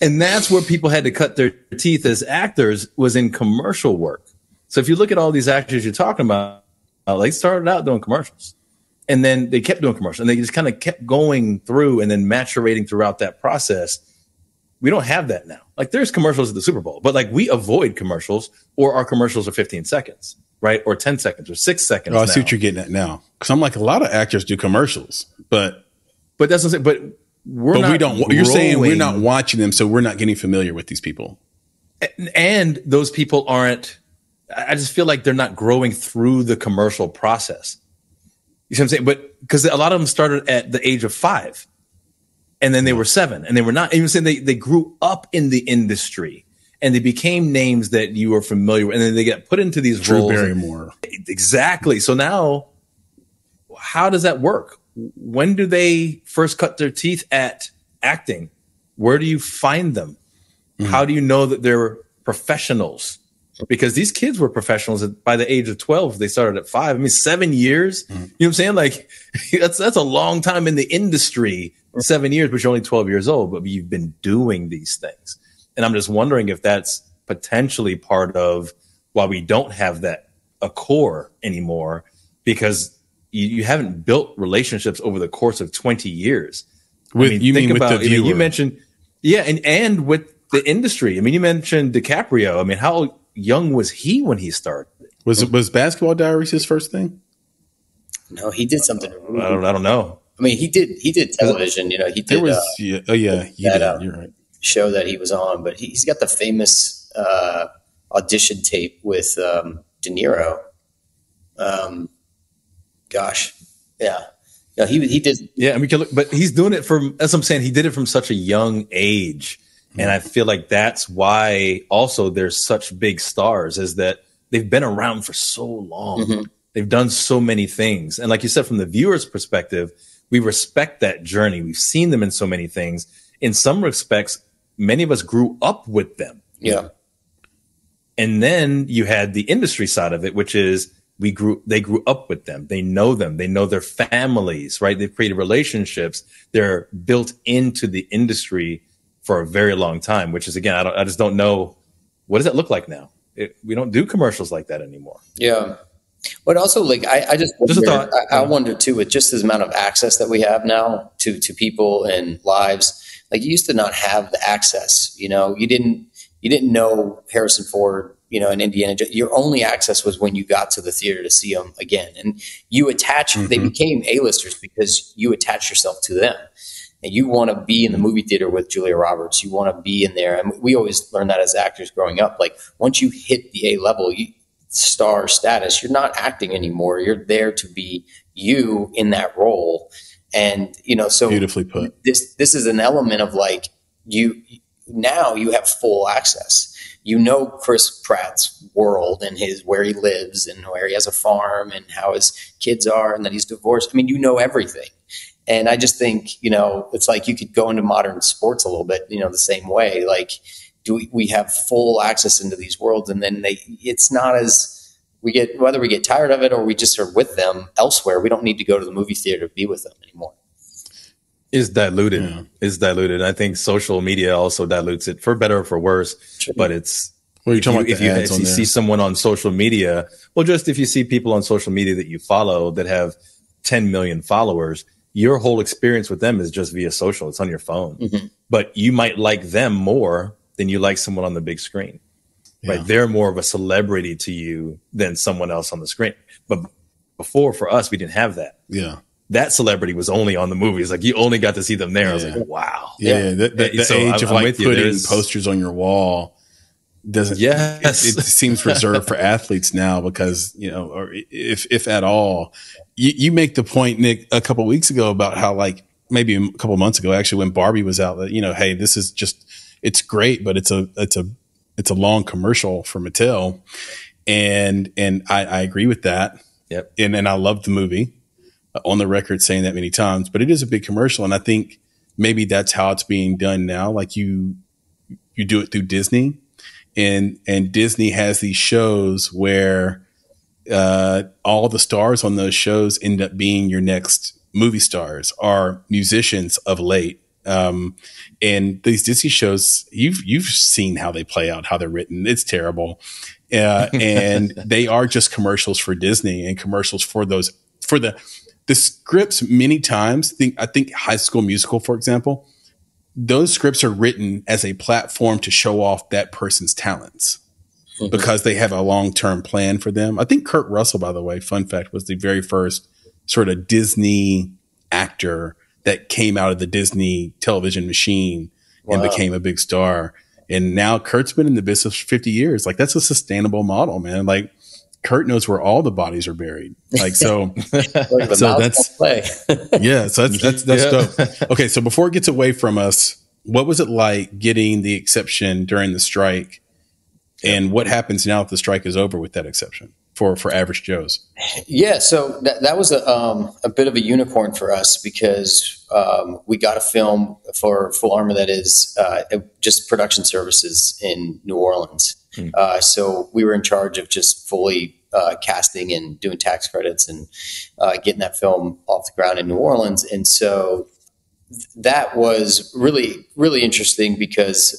And that's where people had to cut their teeth as actors, was in commercial work. So if you look at all these actors you're talking about, they started out doing commercials, and then they kept doing commercials, and they just kind of kept going through and then maturating throughout that process. We don't have that now. Like, there's commercials at the Super Bowl, but like, we avoid commercials, or our commercials are 15 seconds, right? Or 10 seconds or 6 seconds. Oh, I see what you're getting at now. Cause I'm like, a lot of actors do commercials, but that's what I'm saying. But you're saying we're not watching them. So we're not getting familiar with these people. And those people aren't, I just feel like they're not growing through the commercial process. You see what I'm saying? But because a lot of them started at the age of 5, and then they were 7, and they were not even saying they grew up in the industry, and they became names that you are familiar with. And then they got put into these roles. Drew Barrymore. Exactly. So now how does that work? When do they first cut their teeth at acting? Where do you find them? Mm-hmm. How do you know that they're professionals? Because these kids were professionals by the age of 12. They started at 5. I mean, 7 years. Mm-hmm. You know what I'm saying? Like, that's a long time in the industry, 7 years, but you're only 12 years old, but you've been doing these things. And I'm just wondering if that's potentially part of why we don't have a core anymore, because you haven't built relationships over the course of 20 years. You mentioned, yeah. And with the industry, I mean, you mentioned DiCaprio. I mean, how young was he when he started? Was Basketball Diaries his first thing? No, he did something. I don't know. I mean, he did television. You know, he did. There was, you're right. Show that he was on, but he's got the famous audition tape with De Niro. Gosh, yeah. No, he did. Yeah, I mean, but he's doing it from, as I'm saying, he did it from such a young age. And I feel like that's why also there's such big stars, is that they've been around for so long. Mm-hmm. They've done so many things. And like you said, from the viewer's perspective, we respect that journey. We've seen them in so many things. In some respects, many of us grew up with them. Yeah. And then you had the industry side of it, which is they grew up with them. They know them. They know their families, right? They've created relationships. They're built into the industry for a very long time, which is, again, I just don't know, what does that look like now? We don't do commercials like that anymore. Yeah. But also, like, I wonder too, with just the amount of access that we have now to people and lives, like, you used to not have the access, you know, you didn't know Harrison Ford, you know, in Indiana. Your only access was when you got to the theater to see them again. And you attach, mm-hmm. They became A-listers because you attach yourself to them. And you want to be in the movie theater with Julia Roberts. You want to be in there. And we always learned that as actors growing up. Like, once you hit the A-level, star status, you're not acting anymore. You're there to be you in that role. And, you know, so beautifully put. This is an element of, like, now you have full access. You know Chris Pratt's world and where he lives and where he has a farm and how his kids are and that he's divorced. I mean, you know everything. And I just think, you know, it's like you could go into modern sports a little bit, you know, the same way. Like, we have full access into these worlds, and then it's not as whether we get tired of it or we just are with them elsewhere. We don't need to go to the movie theater to be with them anymore. It's diluted. Yeah. It's diluted. I think social media also dilutes it, for better or for worse. Sure. But it's, well, you're talking about if you see someone on social media, well, just if you see people on social media that you follow that have 10 million followers, your whole experience with them is just via social. It's on your phone. Mm-hmm. But you might like them more than you like someone on the big screen. Yeah. Right? They're more of a celebrity to you than someone else on the screen. But before, for us, we didn't have that. Yeah. That celebrity was only on the movies. Like, you only got to see them there. Yeah. I was like, wow. Yeah. The age of putting posters on your wall doesn't. Yes. It seems reserved for athletes now, because, you know, or if at all. You make the point, Nick, a couple of weeks ago about how, like, maybe a couple of months ago, actually, when Barbie was out, that, you know, hey, this is just, it's great, but it's a long commercial for Mattel. And I agree with that. Yep. And I love the movie, on the record saying that many times, but it is a big commercial. And I think maybe that's how it's being done now. Like, you do it through Disney, and Disney has these shows where, all the stars on those shows end up being your next movie stars, are musicians of late. And these Disney shows, you've seen how they play out, how they're written. It's terrible. And they are just commercials for Disney and commercials for those, for the scripts many times. I think High School Musical, for example, those scripts are written as a platform to show off that person's talents. Mm-hmm. Because they have a long-term plan for them. I think Kurt Russell, by the way, fun fact, was the very first sort of Disney actor that came out of the Disney television machine. Wow. And became a big star. And now Kurt's been in the business for 50 years. Like, that's a sustainable model, man. Like, Kurt knows where all the bodies are buried. Like, so, like, so that's, yeah, so that's dope. Okay. So before it gets away from us, what was it like getting the exception during the strike? And what happens now if the strike is over with that exception for Average Joe's? Yeah, so that was a bit of a unicorn for us because we got a film for Full Armor that is just production services in New Orleans. Mm. So we were in charge of just fully casting and doing tax credits and getting that film off the ground in New Orleans. And so that was really, really interesting because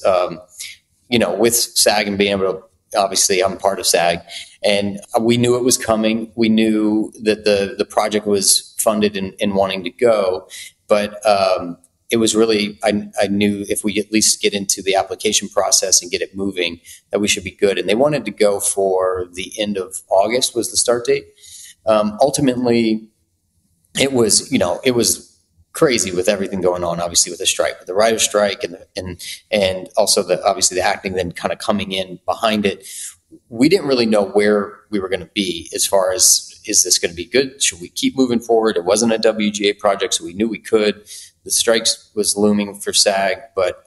you know, with SAG and being able to, obviously I'm part of SAG, and we knew it was coming. We knew that the project was funded and wanting to go, but it was really, I knew if we at least get into the application process and get it moving, that we should be good. And they wanted to go for the end of August was the start date. Ultimately, it was crazy with everything going on, obviously, with the strike, with the writer's strike and also the acting then kind of coming in behind it. We didn't really know where we were going to be as far as, is this going to be good? Should we keep moving forward? It wasn't a WGA project, so we knew we could. The strikes was looming for SAG, but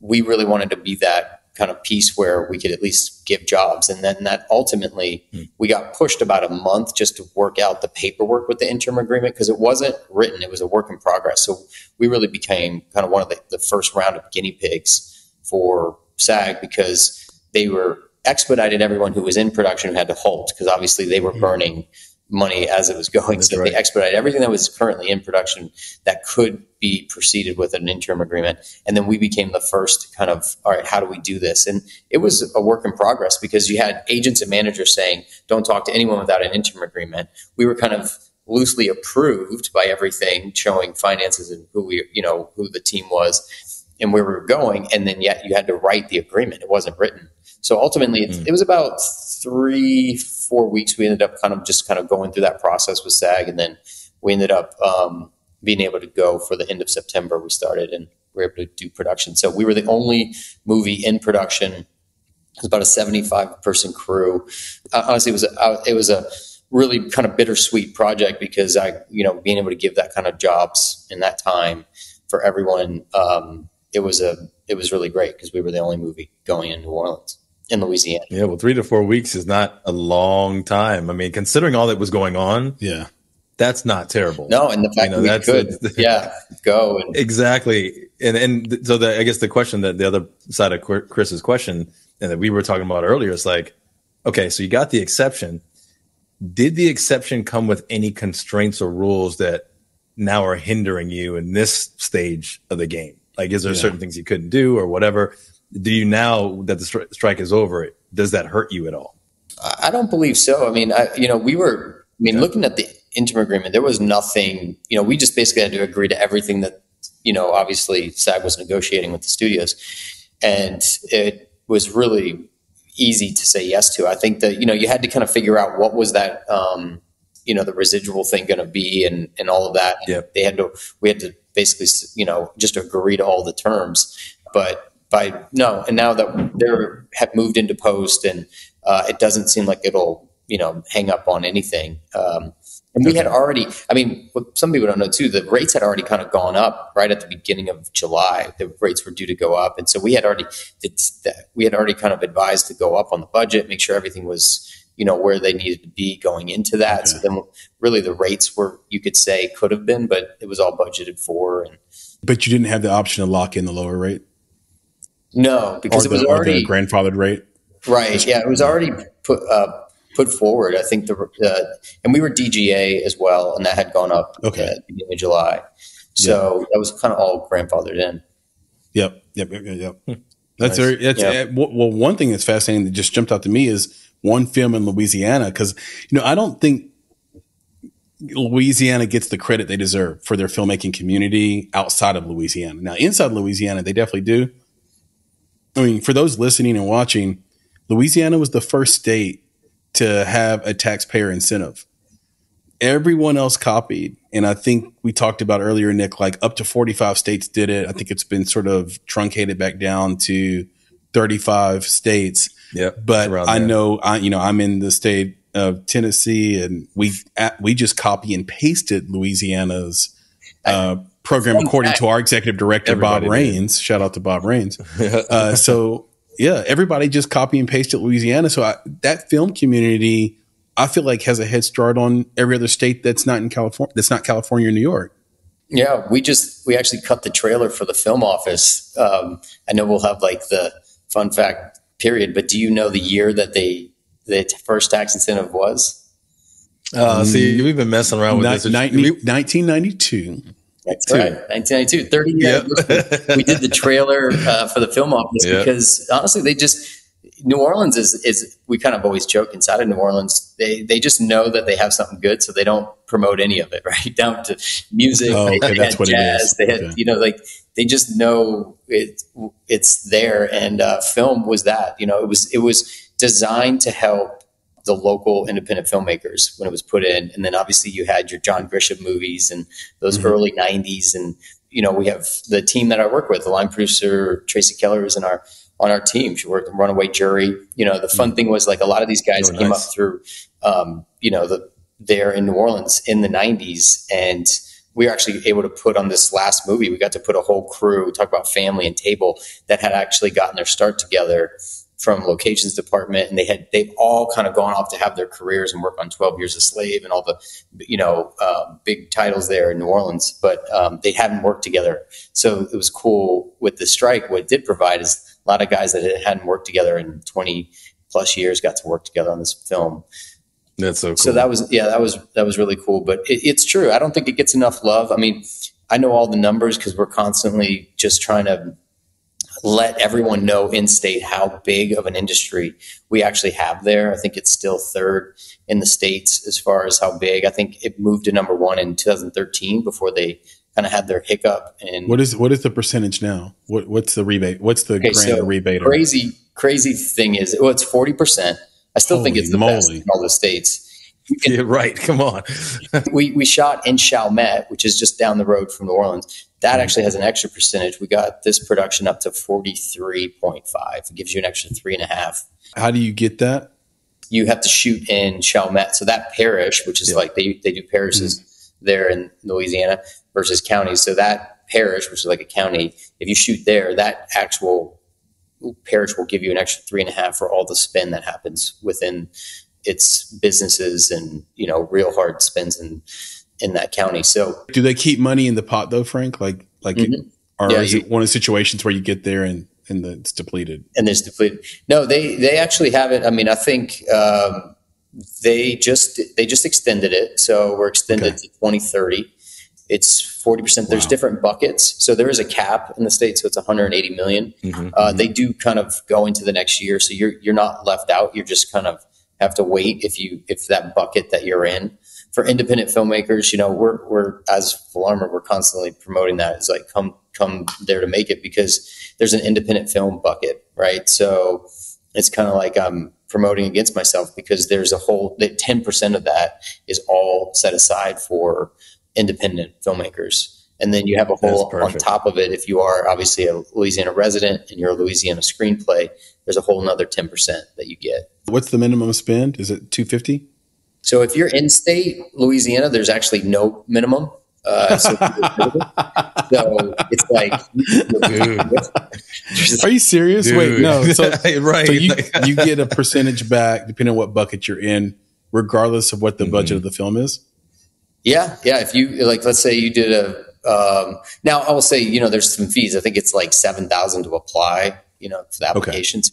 we really wanted to be that kind of piece where we could at least give jobs. And then that ultimately we got pushed about a month just to work out the paperwork with the interim agreement, because it wasn't written. It was a work in progress. So we really became kind of one of the first round of guinea pigs for SAG, because they were expedited everyone who was in production who had to halt, because obviously they were burning money as it was going. That's so right. They expedited everything that was currently in production that could be proceeded with an interim agreement. And then we became the first kind of, all right, how do we do this? And it was a work in progress, because you had agents and managers saying, don't talk to anyone without an interim agreement. We were kind of loosely approved by everything, showing finances and who the team was and where we were going. And then yet you had to write the agreement. It wasn't written. So ultimately it was about 3-4 weeks. We ended up kind of going through that process with SAG. And then we ended up being able to go for the end of September. We started and we were able to do production. So we were the only movie in production. It was about a 75-person crew. Honestly, it was a really kind of bittersweet project, because being able to give that kind of jobs in that time for everyone, it was really great, because we were the only movie going in New Orleans, in Louisiana. Yeah, well, 3 to 4 weeks is not a long time. I mean, considering all that was going on, yeah, that's not terrible. No, and the fact that we could, go. And exactly. And so I guess the question, that the other side of Chris's question, and that we were talking about earlier, is like, okay, so you got the exception. Did the exception come with any constraints or rules that now are hindering you in this stage of the game? Like, is there certain things you couldn't do or whatever? Do you, now that the strike is over, does that hurt you at all? I don't believe so. I mean, looking at the interim agreement, there was nothing, we just basically had to agree to everything that, obviously SAG was negotiating with the studios, and it was really easy to say yes to. I think that, you had to kind of figure out what was that, the residual thing going to be and all of that. Yep. We had to basically, just agree to all the terms, and now that they're have moved into post, and it doesn't seem like it'll, hang up on anything. And we had already, what some people don't know too, the rates had already kind of gone up right at the beginning of July. The rates were due to go up. And so we had already kind of advised to go up on the budget, make sure everything was, where they needed to be going into that. Mm-hmm. So then really the rates were, you could say, could have been, but it was all budgeted for. But you didn't have the option to lock in the lower rate? No, because it was already grandfathered rate. Right. Yeah. It was already put forward. I think and we were DGA as well, and that had gone up at the beginning of July. So that was kind of all grandfathered in. Yep. That's nice. Well, one thing that's fascinating that just jumped out to me is one film in Louisiana, because, you know, I don't think Louisiana gets the credit they deserve for their filmmaking community outside of Louisiana. Now, inside Louisiana, they definitely do. I mean, for those listening and watching, Louisiana was the first state to have a taxpayer incentive. Everyone else copied. And I think we talked about earlier, Nick, like up to 45 states did it. I think it's been sort of truncated back down to 35 states. Yeah. But I know, I'm in the state of Tennessee, and we just copy and pasted Louisiana's program according to our executive director, Bob Raines. Shout out to Bob Raines. Everybody just copy and pasted Louisiana. So that film community, I feel like, has a head start on every other state that's not in California, that's not California or New York. Yeah, we actually cut the trailer for the film office. I know we'll have like the fun fact period, but do you know the year that the first tax incentive was? See, we've been messing around with this. 1992. That's right, 1992. 30 years. Yep. We did the trailer for the film office because honestly, they just. New Orleans is we kind of always joke inside of New Orleans. They just know that they have something good, so they don't promote any of it, right? Down to music, that's what jazz, it is. They just know it's there. And film was that, it was designed to help the local independent filmmakers when it was put in. And then obviously you had your John Grisham movies and those early 90s. And, we have the team that I work with, the line producer, Tracy Keller, is on our team. She worked in Runaway Jury. The fun thing was, like, a lot of these guys came up through, there in New Orleans in the 90s. And we were actually able to put on this last movie, we got to put a whole crew, talk about family and table, that had actually gotten their start together from locations department. And they've all kind of gone off to have their careers and work on 12 Years a Slave and all the, big titles there in New Orleans, but they hadn't worked together. So it was cool with the strike. What it did provide is a lot of guys that hadn't worked together in 20 plus years got to work together on this film. That's so cool. So that was really cool, but it's true. I don't think it gets enough love. I mean, I know all the numbers because we're constantly just trying to let everyone know in state how big of an industry we actually have there. I think it's still third in the states as far as how big. I think it moved to number one in 2013 before they kind of had their hiccup. And what is the percentage now? What's the rebate? What's the rebate? Crazy thing is, it's 40%. I still think it's the best in all the states. Yeah, right. Come on. we shot in Chalmette, which is just down the road from New Orleans. That actually has an extra percentage. We got this production up to 43.5. It gives you an extra 3.5. How do you get that? You have to shoot in Chalmette. So that parish, which is like they do parishes there in Louisiana versus counties. So that parish, which is like a county, if you shoot there, that actual parish will give you an extra 3.5 for all the spend that happens within its businesses and, real hard spends in that county. So do they keep money in the pot though, Frank? Is it one of the situations where you get there and it's depleted? And it's depleted. No, they actually have it. I mean, I think, they just extended it. So we're extended to 2030. It's 40%. There's different buckets. So there is a cap in the state. So it's 180 million. They do kind of go into the next year. So you're not left out. You're just kind of have to wait if that bucket that you're in. For independent filmmakers, we're as Full Armor, we're constantly promoting that. It's like, come there to make it, because there's an independent film bucket, right? So it's kind of like, promoting against myself, because there's a whole 10% of that is all set aside for independent filmmakers. And then you have a whole on top of it. If you are obviously a Louisiana resident and you're a Louisiana screenplay, there's a whole nother 10% that you get. What's the minimum spend? Is it $250? So if you're in state Louisiana, there's actually no minimum. So it's like, are you serious? Dude. Wait, no. So, right. So you get a percentage back depending on what bucket you're in, regardless of what the budget of the film is. Yeah. Yeah. If you let's say you did now I will say, there's some fees. I think it's like $7,000 to apply, for the applications.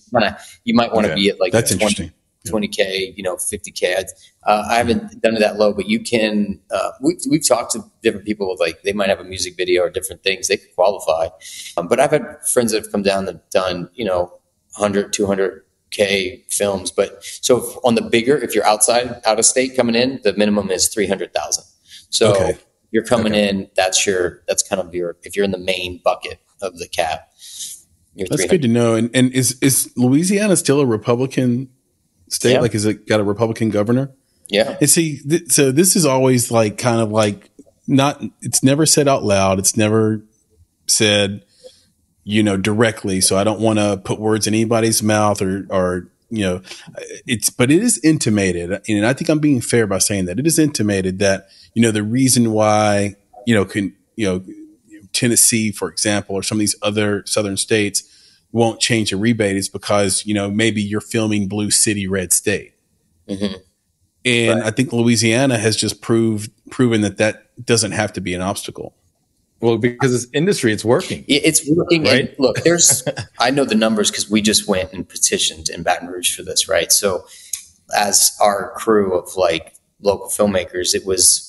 You might want to be at like, that's interesting. $20K, $50K. I haven't done it that low, but you can, we've talked to different people, like they might have a music video or different things. They could qualify. But I've had friends that have come down that have done, 100, 200K films. But so on the bigger, if you're out of state coming in, the minimum is 300,000. So you're coming in, that's kind of your, if you're in the main bucket of the cap. That's good to know. And is Louisiana still a Republican state? Yeah. Like, is it got a Republican governor? Yeah. And see, so this is always like, kind of like not, it's never said out loud. It's never said, directly. So I don't want to put words in anybody's mouth or, but it is intimated. And I think I'm being fair by saying that it is intimated that, the reason why, Tennessee, for example, or some of these other southern states won't change the rebate is because, maybe you're filming Blue City, Red State. Mm-hmm. And I think Louisiana has just proven that doesn't have to be an obstacle. Well, because it's industry, it's working. It's working. Right? And look, I know the numbers because we just went and petitioned in Baton Rouge for this, right? So as our crew of local filmmakers,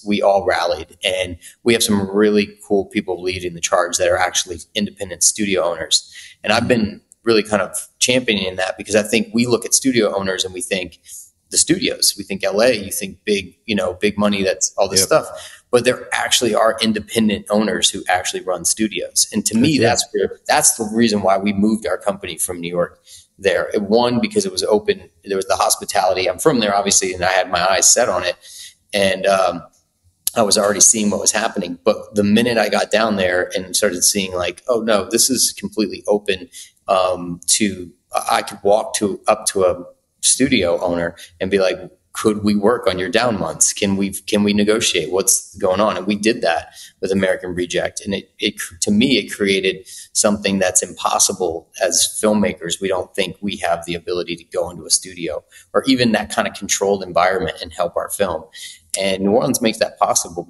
we all rallied, and we have some really cool people leading the charge that are actually independent studio owners. And I've been really kind of championing that because I think we look at studio owners and we think the studios, we think LA, you think big, big money, that's all this stuff, but there actually are independent owners who actually run studios. And to me, that's the reason why we moved our company from New York there. One, because it was open. There was the hospitality. I'm from there, obviously, and I had my eyes set on it. And I was already seeing what was happening. But the minute I got down there and started seeing oh, no, this is completely open I could walk up to a studio owner and be like, could we work on your down months? Can we negotiate what's going on? And we did that with American Reject. And it created something that's impossible as filmmakers. We don't think we have the ability to go into a studio or even that kind of controlled environment and help our film. And New Orleans makes that possible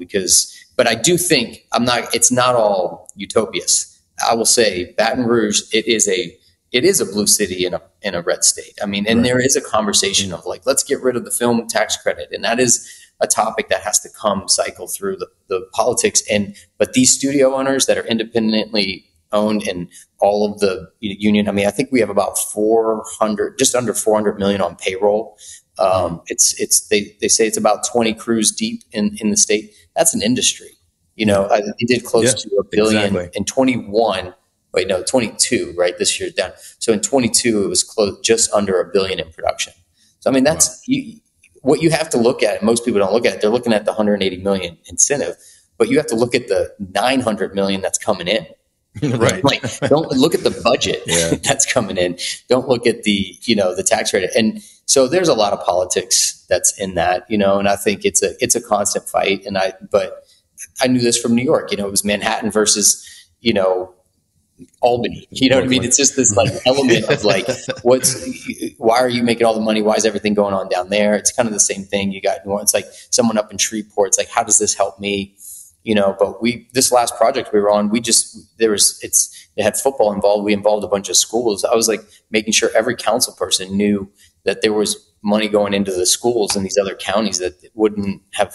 but I do think it's not all utopias. I will say Baton Rouge, it is a blue city in a red state. I mean, and there is a conversation of let's get rid of the film tax credit. And that is a topic that has to cycle through the politics. But these studio owners that are independently owned and all of the union, I mean, I think we have about just under 400 million on payroll. They say it's about 20 crews deep in the state. That's an industry, it did close to $1 billion in 21. Wait, no, 22, right? This year's down. So in 22, it was just under $1 billion in production. So, I mean, that's what you have to look at. Most people don't look at it. They're looking at the $180 million incentive, but you have to look at the $900 million that's coming in. Right. Don't look at the budget that's coming in. Don't look at the, the tax rate. And so there's a lot of politics that's in that, and I think it's a constant fight. And I knew this from New York, it was Manhattan versus, Albany, what I mean? It's just this element of why are you making all the money? Why is everything going on down there? It's kind of the same thing. You got New Orleans, someone up in Shreveport. It's how does this help me? But this last project we were on, it had football involved. We involved a bunch of schools. I was making sure every council person knew that there was money going into the schools in these other counties that wouldn't have,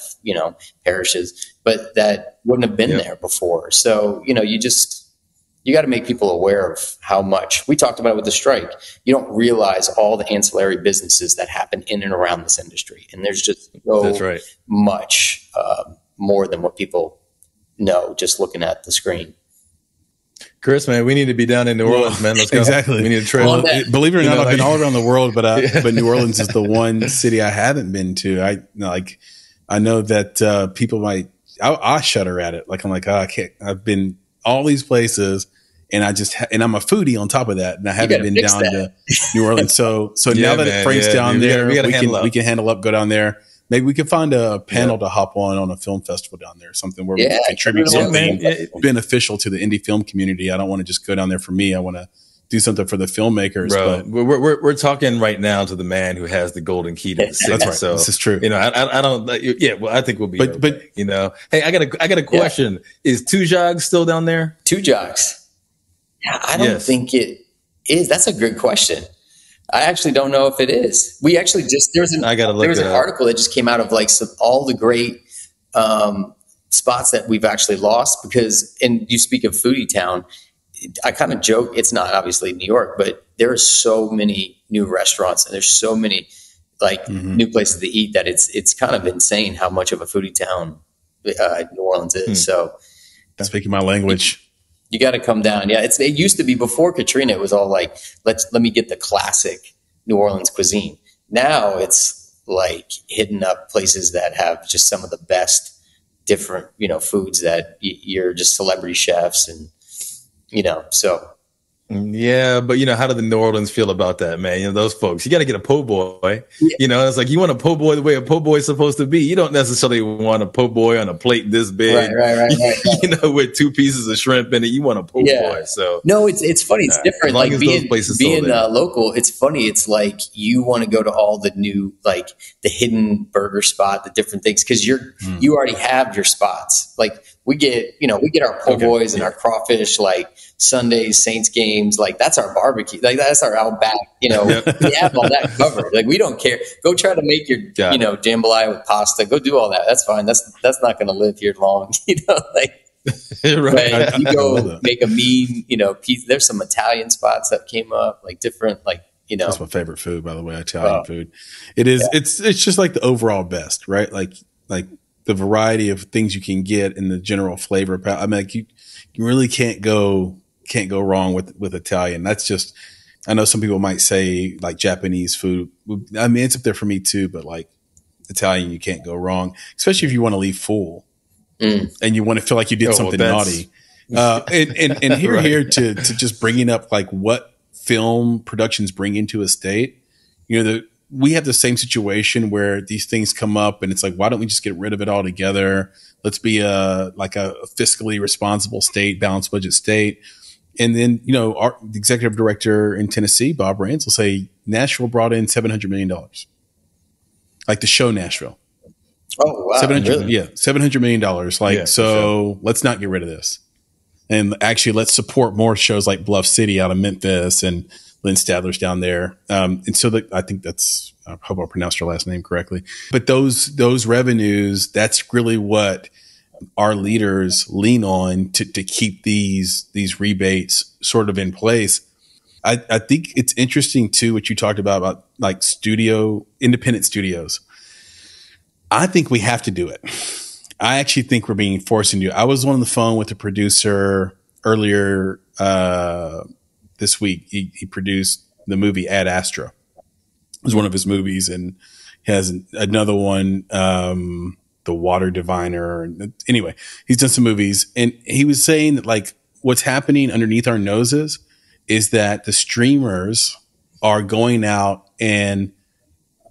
parishes, but that wouldn't have been there before. So, you got to make people aware of how much. We talked about it with the strike. You don't realize all the ancillary businesses that happen in and around this industry. And there's just so much more than what people know just looking at the screen. Chris, man, we need to be down in New Orleans, man. Let's go. Exactly. We need a trip. Believe it or not, I've been all around the world, but New Orleans is the one city I haven't been to. I know that people might, I shudder at it. I can't. I've been all these places. And and I'm a foodie on top of that. And I haven't been down to New Orleans. So now that Frank's down there, we can handle up, go down there. Maybe we can find a panel to hop on a film festival down there, something where we contribute something beneficial to the indie film community. I don't want to just go down there for me. I want to do something for the filmmakers. Bro, but we're talking right now to the man who has the golden key to the city. That's right. So this is true. I don't. Well, I think we'll be. But hey, I got a question. Yeah. Is Tujac still down there? Tujac? Yeah, I don't think it is. That's a good question. I actually don't know if it is. We actually just, there was an article that just came out of like some, all the great spots that we've actually lost because, and you speak of Foodie Town, I kind of joke, it's not obviously New York, but there are so many new restaurants and there's so many like new places to eat that it's kind of insane how much of a foodie town New Orleans is. So speaking my language. You got to come down. Yeah, it used to be before Katrina, it was all like, let me get the classic New Orleans cuisine. Now it's like hitting up places that have just some of the best different, you know, foods that you're just celebrity chefs and, you know, so. Yeah, but you know, how do the New Orleans feel about that, man? You know, those folks, you got to get a po' boy. Yeah. You know, it's like you want a po' boy the way a po' boy is supposed to be. You don't necessarily want a po' boy on a plate this big, right. You know, with two pieces of shrimp in it. You want a po' boy. So no, it's funny. It's different. Like being local, it's funny. It's like you want to go to all the new, like the hidden burger spot, the different things, because you already have your spots. Like we get our po' boys and our crawfish, like Sundays, Saints games, like that's our barbecue, like that's our outback, you know, we have all that covered. Like we don't care. Go try to make your, you know, jambalaya with pasta. Go do all that. That's fine. That's not going to live here long, you know. Like right. You go make a mean, you know, pizza. There's some Italian spots that came up, like different, like you know. That's my favorite food, by the way. Italian food. It is. Yeah. It's just like the overall best, right? Like the variety of things you can get and the general flavor. I mean, like you really can't go wrong with Italian. That's just, I know some people might say like Japanese food. I mean, it's up there for me too, but like Italian, you can't go wrong, especially if you want to leave full and you want to feel like you did something naughty. And here to just bringing up like what film productions bring into a state, you know, we have the same situation where these things come up and it's like, why don't we just get rid of it altogether? Let's be a fiscally responsible state, balanced budget state. And then, you know, our executive director in Tennessee, Bob Raines, will say Nashville brought in $700 million. Like the show Nashville. Oh, wow. $700 million. Like, so let's not get rid of this. And actually, let's support more shows like Bluff City out of Memphis and Lynn Stadler's down there. And so I think I hope I pronounced your last name correctly. But those revenues, that's really what our leaders lean on to keep these rebates sort of in place. I think it's interesting too, what you talked about like independent studios. I think we have to do it. I actually think we're being forced into it. I was on the phone with a producer earlier, this week. He produced the movie Ad Astra. It was one of his movies, and he has another one, The Water Diviner. Anyway, he's done some movies, and he was saying that like what's happening underneath our noses is that the streamers are going out and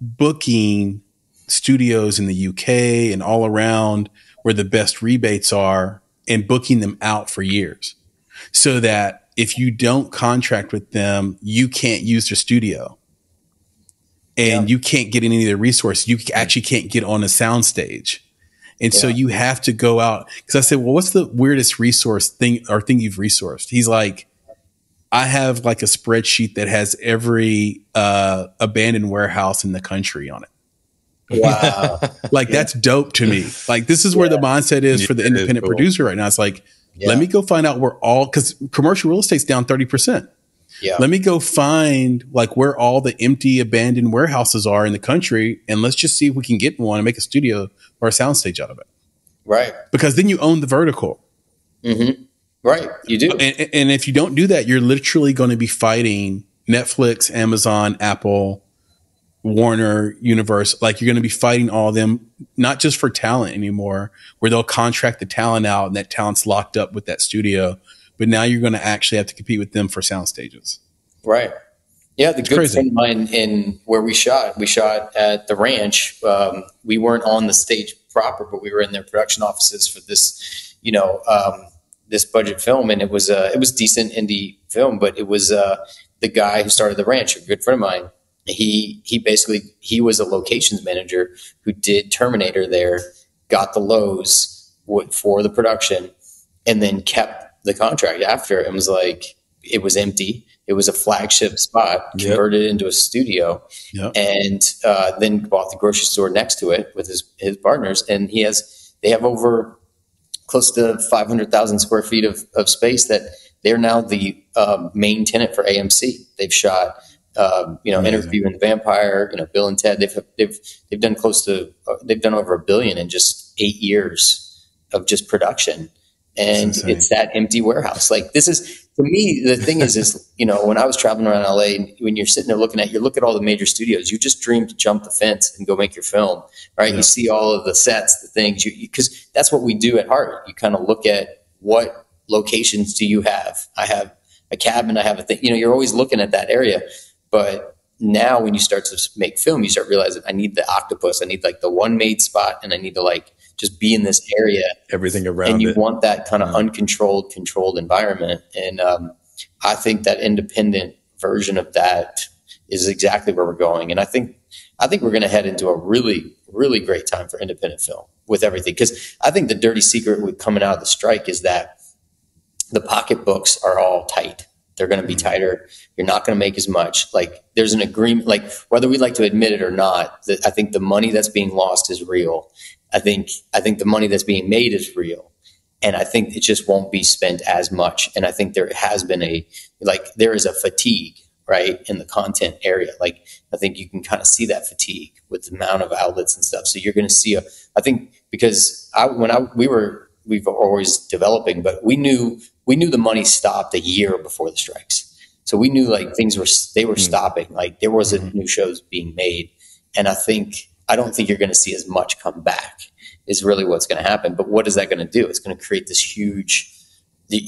booking studios in the UK and all around where the best rebates are and booking them out for years so that if you don't contract with them, you can't use their studio and you can't get any of their resources. You actually can't get on a soundstage. And so you have to go out. Cause I said, well, what's the weirdest resource thing you've resourced? He's like, I have like a spreadsheet that has every, abandoned warehouse in the country on it. Wow. Like that's dope to me. Like this is where the mindset is for the independent producer right now. It's like, let me go find out where because commercial real estate's down 30%. Yeah. Let me go find like where all the empty abandoned warehouses are in the country. And let's just see if we can get one and make a studio or a soundstage out of it. Right. Because then you own the vertical. Mm-hmm. Right. You do. And if you don't do that, you're literally going to be fighting Netflix, Amazon, Apple, Warner, Universe. Like you're going to be fighting all of them, not just for talent anymore, where they'll contract the talent out and that talent's locked up with that studio. But now you're going to actually have to compete with them for sound stages. Right. Yeah. The good friend of mine in where we shot at the ranch. We weren't on the stage proper, but we were in their production offices for this, you know, this budget film. And it was decent indie film, but it was, the guy who started the ranch, a good friend of mine. He was a locations manager who did Terminator there, got the lows for the production, and then kept the contract after. And was like, it was empty. It was a flagship spot, converted it into a studio, and then bought the grocery store next to it with his partners. And he has, they have over close to 500,000 square feet of space that they're now the main tenant for AMC. They've shot, Amazing. Interview and the Vampire, Bill and Ted. They've done over $1 billion in just 8 years of just production. And it's that empty warehouse. Like, this is, for me, the thing is, when I was traveling around LA, when you're sitting there look at all the major studios, you just dream to jump the fence and go make your film, right? Yeah. You see all of the sets, the things, because that's what we do at heart. You kind of look at what locations do you have? I have a cabin, I have a thing, you're always looking at that area. But now when you start to make film, you start realizing I need the octopus. I need the one made spot, and I need to just be in this area, everything around and you it. Want that kind of controlled environment. And I think that independent version of that is exactly where we're going. And I think we're going to head into a really, really great time for independent film with everything. Cause I think the dirty secret with coming out of the strike is that the pocketbooks are all tight. They're going to be tighter. You're not going to make as much. There's an agreement, whether we like to admit it or not, that I think the money that's being lost is real. I think the money that's being made is real, and I think it just won't be spent as much. And I think there has been there is a fatigue, right, in the content area. I think you can kind of see that fatigue with the amount of outlets and stuff. So you're going to see we were always developing, but we knew the money stopped a year before the strikes. So we knew things were stopping, there wasn't new shows being made. And I don't think you're going to see as much come back is really what's going to happen. But what is that going to do? It's going to create this huge,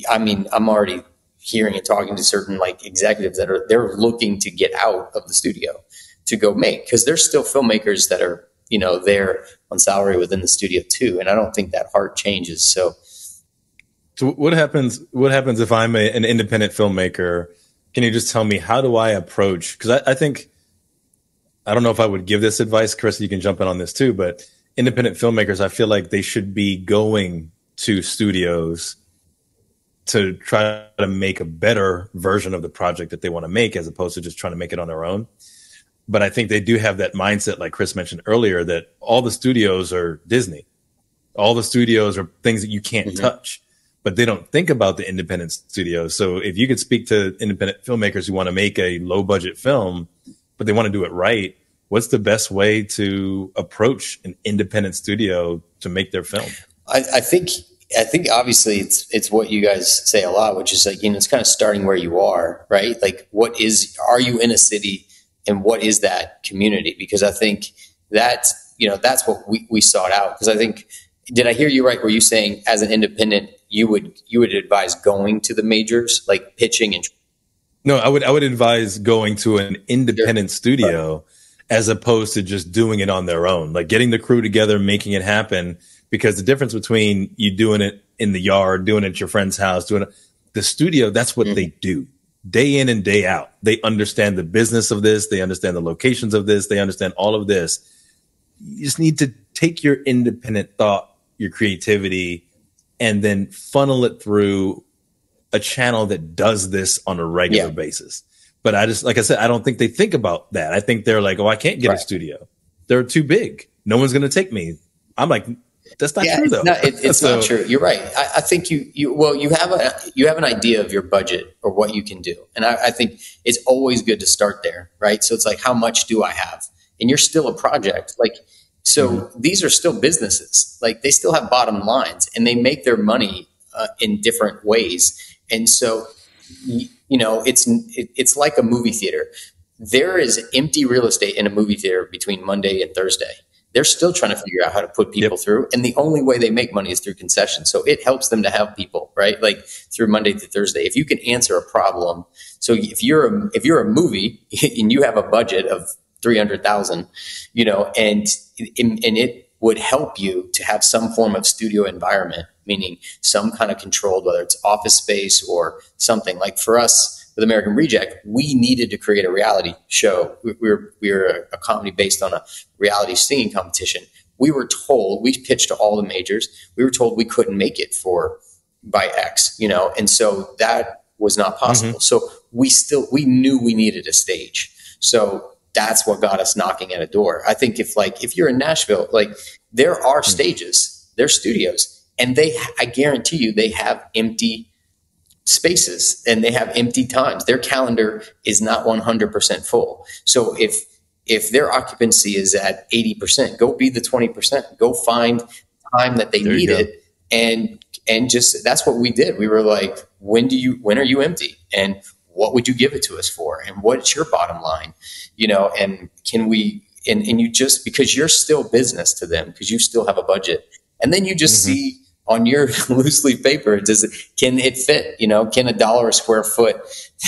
I'm already hearing and talking to certain executives that they're looking to get out of the studio to go make, cause there's still filmmakers that are, there on salary within the studio too. And I don't think that hard changes. So what happens if I'm an independent filmmaker? Can you just tell me, how do I approach? Cause I think, I don't know if I would give this advice, Chris, you can jump in on this too, but independent filmmakers, I feel like they should be going to studios to try to make a better version of the project that they want to make, as opposed to just trying to make it on their own. But I think they do have that mindset, like Chris mentioned earlier, that all the studios are Disney. All the studios are things that you can't touch, but they don't think about the independent studios. So if you could speak to independent filmmakers who want to make a low budget film, but they want to do it right, what's the best way to approach an independent studio to make their film? I think obviously it's what you guys say a lot, which is it's kind of starting where you are, right? Are you in a city, and what is that community? Because I think that's what we sought out. Cause I think, did I hear you right? Were you saying as an independent, you would advise going to the majors, pitching and... No, I would advise going to an independent studio as opposed to just doing it on their own, getting the crew together, making it happen. Because the difference between you doing it in the yard, doing it at your friend's house, doing it, the studio, that's what they do day in and day out. They understand the business of this. They understand the locations of this. They understand all of this. You just need to take your independent thought, your creativity, and then funnel it through a channel that does this on a regular basis. But I just, like I said, I don't think they think about that. I think they're like, oh, I can't get a studio. They're too big. No one's going to take me. I'm like, that's not true though. It's not true. You're right. I think you have an idea of your budget or what you can do. And I think it's always good to start there. Right. So it's how much do I have? And you're still a project. These are still businesses. They still have bottom lines, and they make their money in different ways. And so, it's like a movie theater. There is empty real estate in a movie theater between Monday and Thursday. They're still trying to figure out how to put people through. And the only way they make money is through concessions. So it helps them to have people, right? Through Monday to Thursday, if you can answer a problem. So if you're a movie and you have a budget of $300,000, and it would help you to have some form of studio environment, meaning some kind of controlled, whether it's office space or something. For us with American Reject, we needed to create a reality show. We were a comedy based on a reality singing competition. We were told, we pitched to all the majors, we were told we couldn't make it by X, and so that was not possible. Mm-hmm. So we knew we needed a stage. So that's what got us knocking at a door. I think if you're in Nashville, there are stages, there's studios, and I guarantee you, they have empty spaces and they have empty times. Their calendar is not 100% full. So if their occupancy is at 80%, go be the 20%, go find time that they need it. And just, that's what we did. We were like, when are you empty? And what would you give it to us for? And what's your bottom line? And can we, and you just, because you're still business to them, because you still have a budget. And then you just see on your loose leaf paper, can it fit? Can $1 a square foot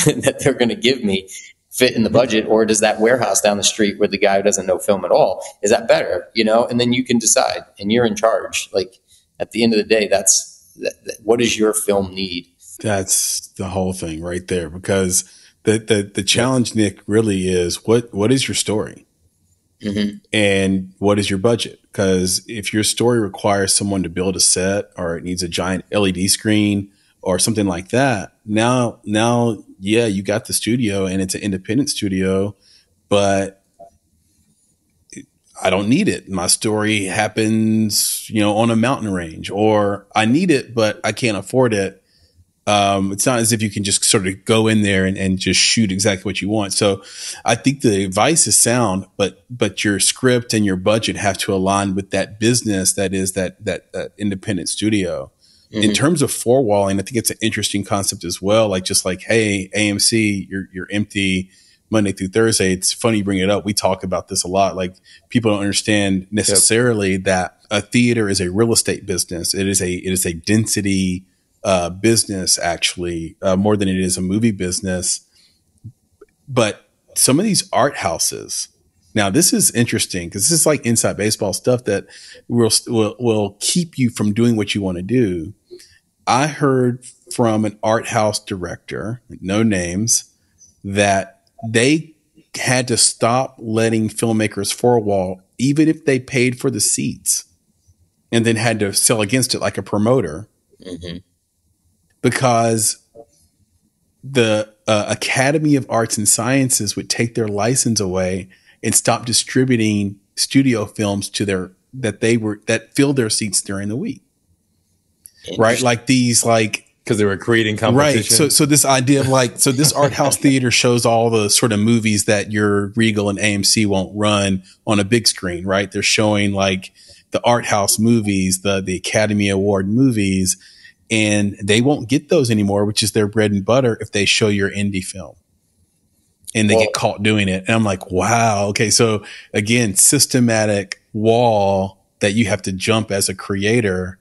that they're going to give me fit in the budget? Or does that warehouse down the street where the guy who doesn't know film at all, is that better? And then you can decide, and you're in charge. At the end of the day, what does your film need? That's the whole thing right there, because the challenge, Nick, really is what is your story and what is your budget? Because if your story requires someone to build a set, or it needs a giant LED screen or something like that, now, yeah, you got the studio and it's an independent studio, but I don't need it. My story happens, on a mountain range, or I need it, but I can't afford it. It's not as if you can just sort of go in there and just shoot exactly what you want. So I think the advice is sound, but your script and your budget have to align with that business. That is that independent studio. In terms of four walling, I think it's an interesting concept as well. Hey, AMC, you're empty Monday through Thursday. It's funny you bring it up. We talk about this a lot. People don't understand necessarily that a theater is a real estate business. It is a density business, actually, more than it is a movie business. But some of these art houses, now this is interesting, because this is like inside baseball stuff that will keep you from doing what you want to do. I heard from an art house director, no names, that they had to stop letting filmmakers four wall, even if they paid for the seats, and then had to sell against it like a promoter, because the Academy of Arts and Sciences would take their license away and stop distributing studio films to that filled their seats during the week. Right. Because they were creating competition. Right. So this idea of this art house theater shows all the sort of movies that your Regal and AMC won't run on a big screen, right? They're showing the art house movies, the Academy Award movies, and they won't get those anymore, which is their bread and butter, if they show your indie film. And they get caught doing it. And I'm like, wow. Okay. So again, systematic wall that you have to jump as a creator,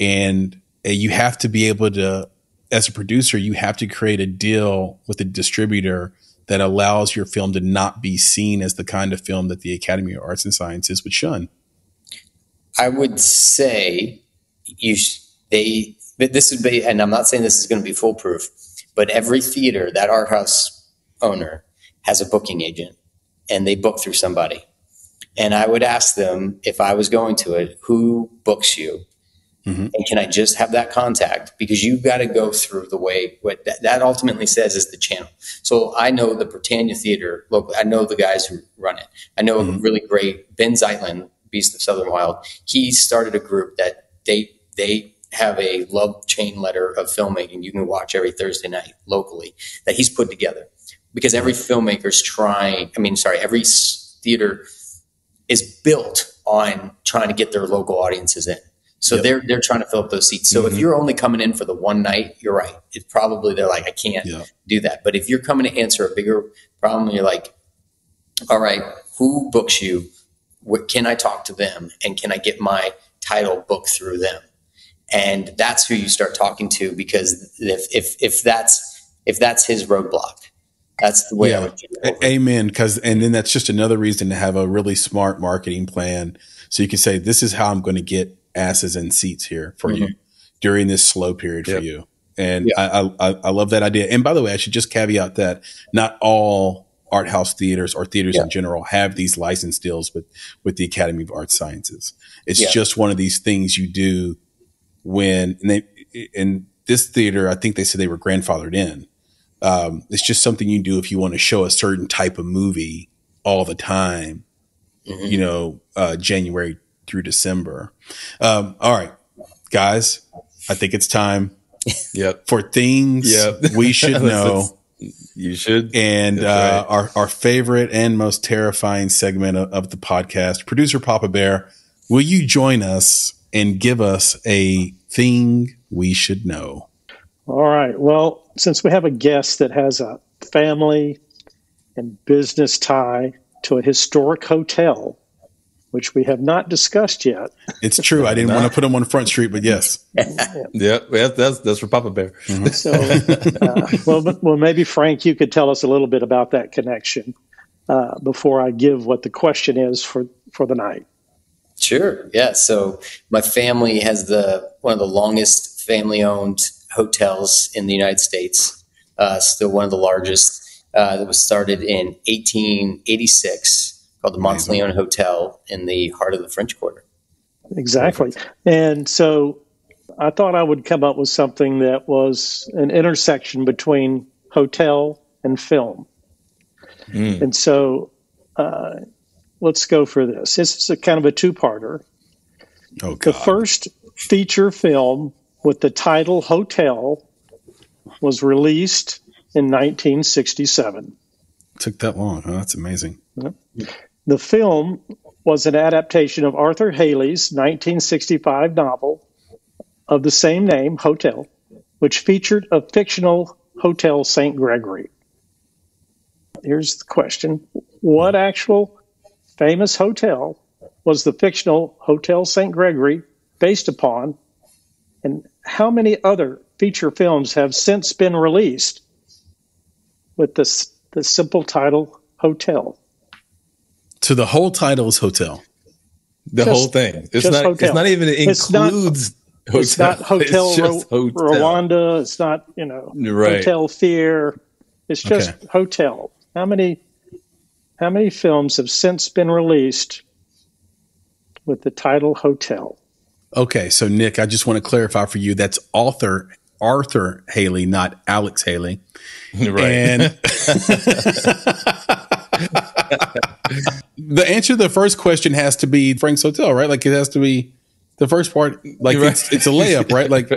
and you have to be able to, as a producer, you have to create a deal with a distributor that allows your film to not be seen as the kind of film that the Academy of Arts and Sciences would shun. I would say this would be, and I'm not saying this is going to be foolproof, but every theater, that art house owner has a booking agent, and they book through somebody. And I would ask them, if I was going to it, who books you? And can I just have that contact? Because you've got to go through the way, what that ultimately says is the channel. So I know the Britannia Theater locally. I know the guys who run it. I know a really great Ben Zeitlin, Beast of Southern Wild. He started a group that they have a love chain letter of filmmaking you can watch every Thursday night locally that he's put together, because every filmmaker's every theater is built on trying to get their local audiences in. So they're trying to fill up those seats. So if you're only coming in for the one night, you're right. It's probably, they're like, I can't do that. But if you're coming to answer a bigger problem, you're like, all right, who books you? What, can I talk to them? And can I get my title booked through them? And that's who you start talking to, because if that's his roadblock, that's the way I would do it. Amen. And then that's just another reason to have a really smart marketing plan. So you can say, this is how I'm going to get asses and seats here for you during this slow period for you. And I love that idea. And by the way, I should just caveat that not all art house theaters or theaters in general have these license deals with the Academy of Arts Sciences. It's just one of these things you do when, and This theater, I think they said they were grandfathered in. It's just something you do if you want to show a certain type of movie all the time, you know, January through December. All right, guys, I think it's time for things we should know. You should. And right. our favorite and most terrifying segment of the podcast, producer Papa Bear, will you join us and give us a thing we should know? All right. Well, since we have a guest that has a family and business tie to a historic hotel, which we have not discussed yet. It's true. I didn't want to put him on Front Street, but yes. That's for Papa Bear. So, well, maybe, Frank, you could tell us a little bit about that connection before I give what the question is for the night. Sure. Yeah. So my family has one of the longest family-owned hotels in the United States, still one of the largest, that was started in 1886. Called the Monteleone Hotel in the heart of the French Quarter. Exactly. And so I thought I would come up with something that was an intersection between hotel and film. And so let's go for this. This is a kind of a two-parter. Oh, God. The first feature film with the title Hotel was released in 1967. Took that long, huh? That's amazing. The film was an adaptation of Arthur Haley's 1965 novel of the same name, Hotel, which featured a fictional Hotel St. Gregory. Here's the question. What actual famous hotel was the fictional Hotel St. Gregory based upon, and how many other feature films have since been released with the simple title Hotel? So the whole title is Hotel. Whole thing. It's not. Hotel. It's not even includes. It's not Hotel, it's Hotel Rwanda. It's not Hotel Fear. It's just Hotel. How many films have since been released with the title Hotel? Okay, so Nick, I just want to clarify for you. That's Arthur Haley, not Alex Haley. The answer to the first question has to be Frank's Hotel, right? Like it has to be the first part. Like it's a layup, right? Like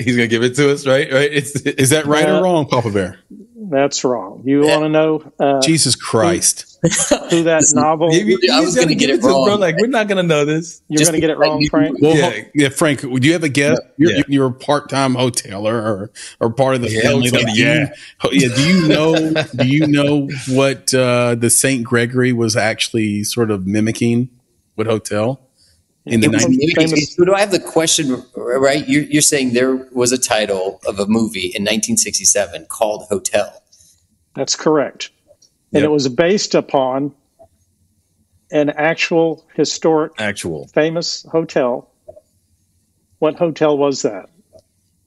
he's gonna give it to us, right? Right? Is that right or wrong, Papa Bear? That's wrong. You want to know? Jesus Christ! Who that novel? I was gonna get it wrong. Bro. Like we're not gonna know this. You're gonna get it wrong, Frank. Well, Frank. Do you have a guess? You're a part-time hoteler or part of the family. Do you know what the St. Gregory was actually sort of mimicking? What hotel? In the 1980s. Do I have the question right? You're saying there was a title of a movie in 1967 called Hotel. That's correct. And it was based upon an actual historic famous hotel. What hotel was that?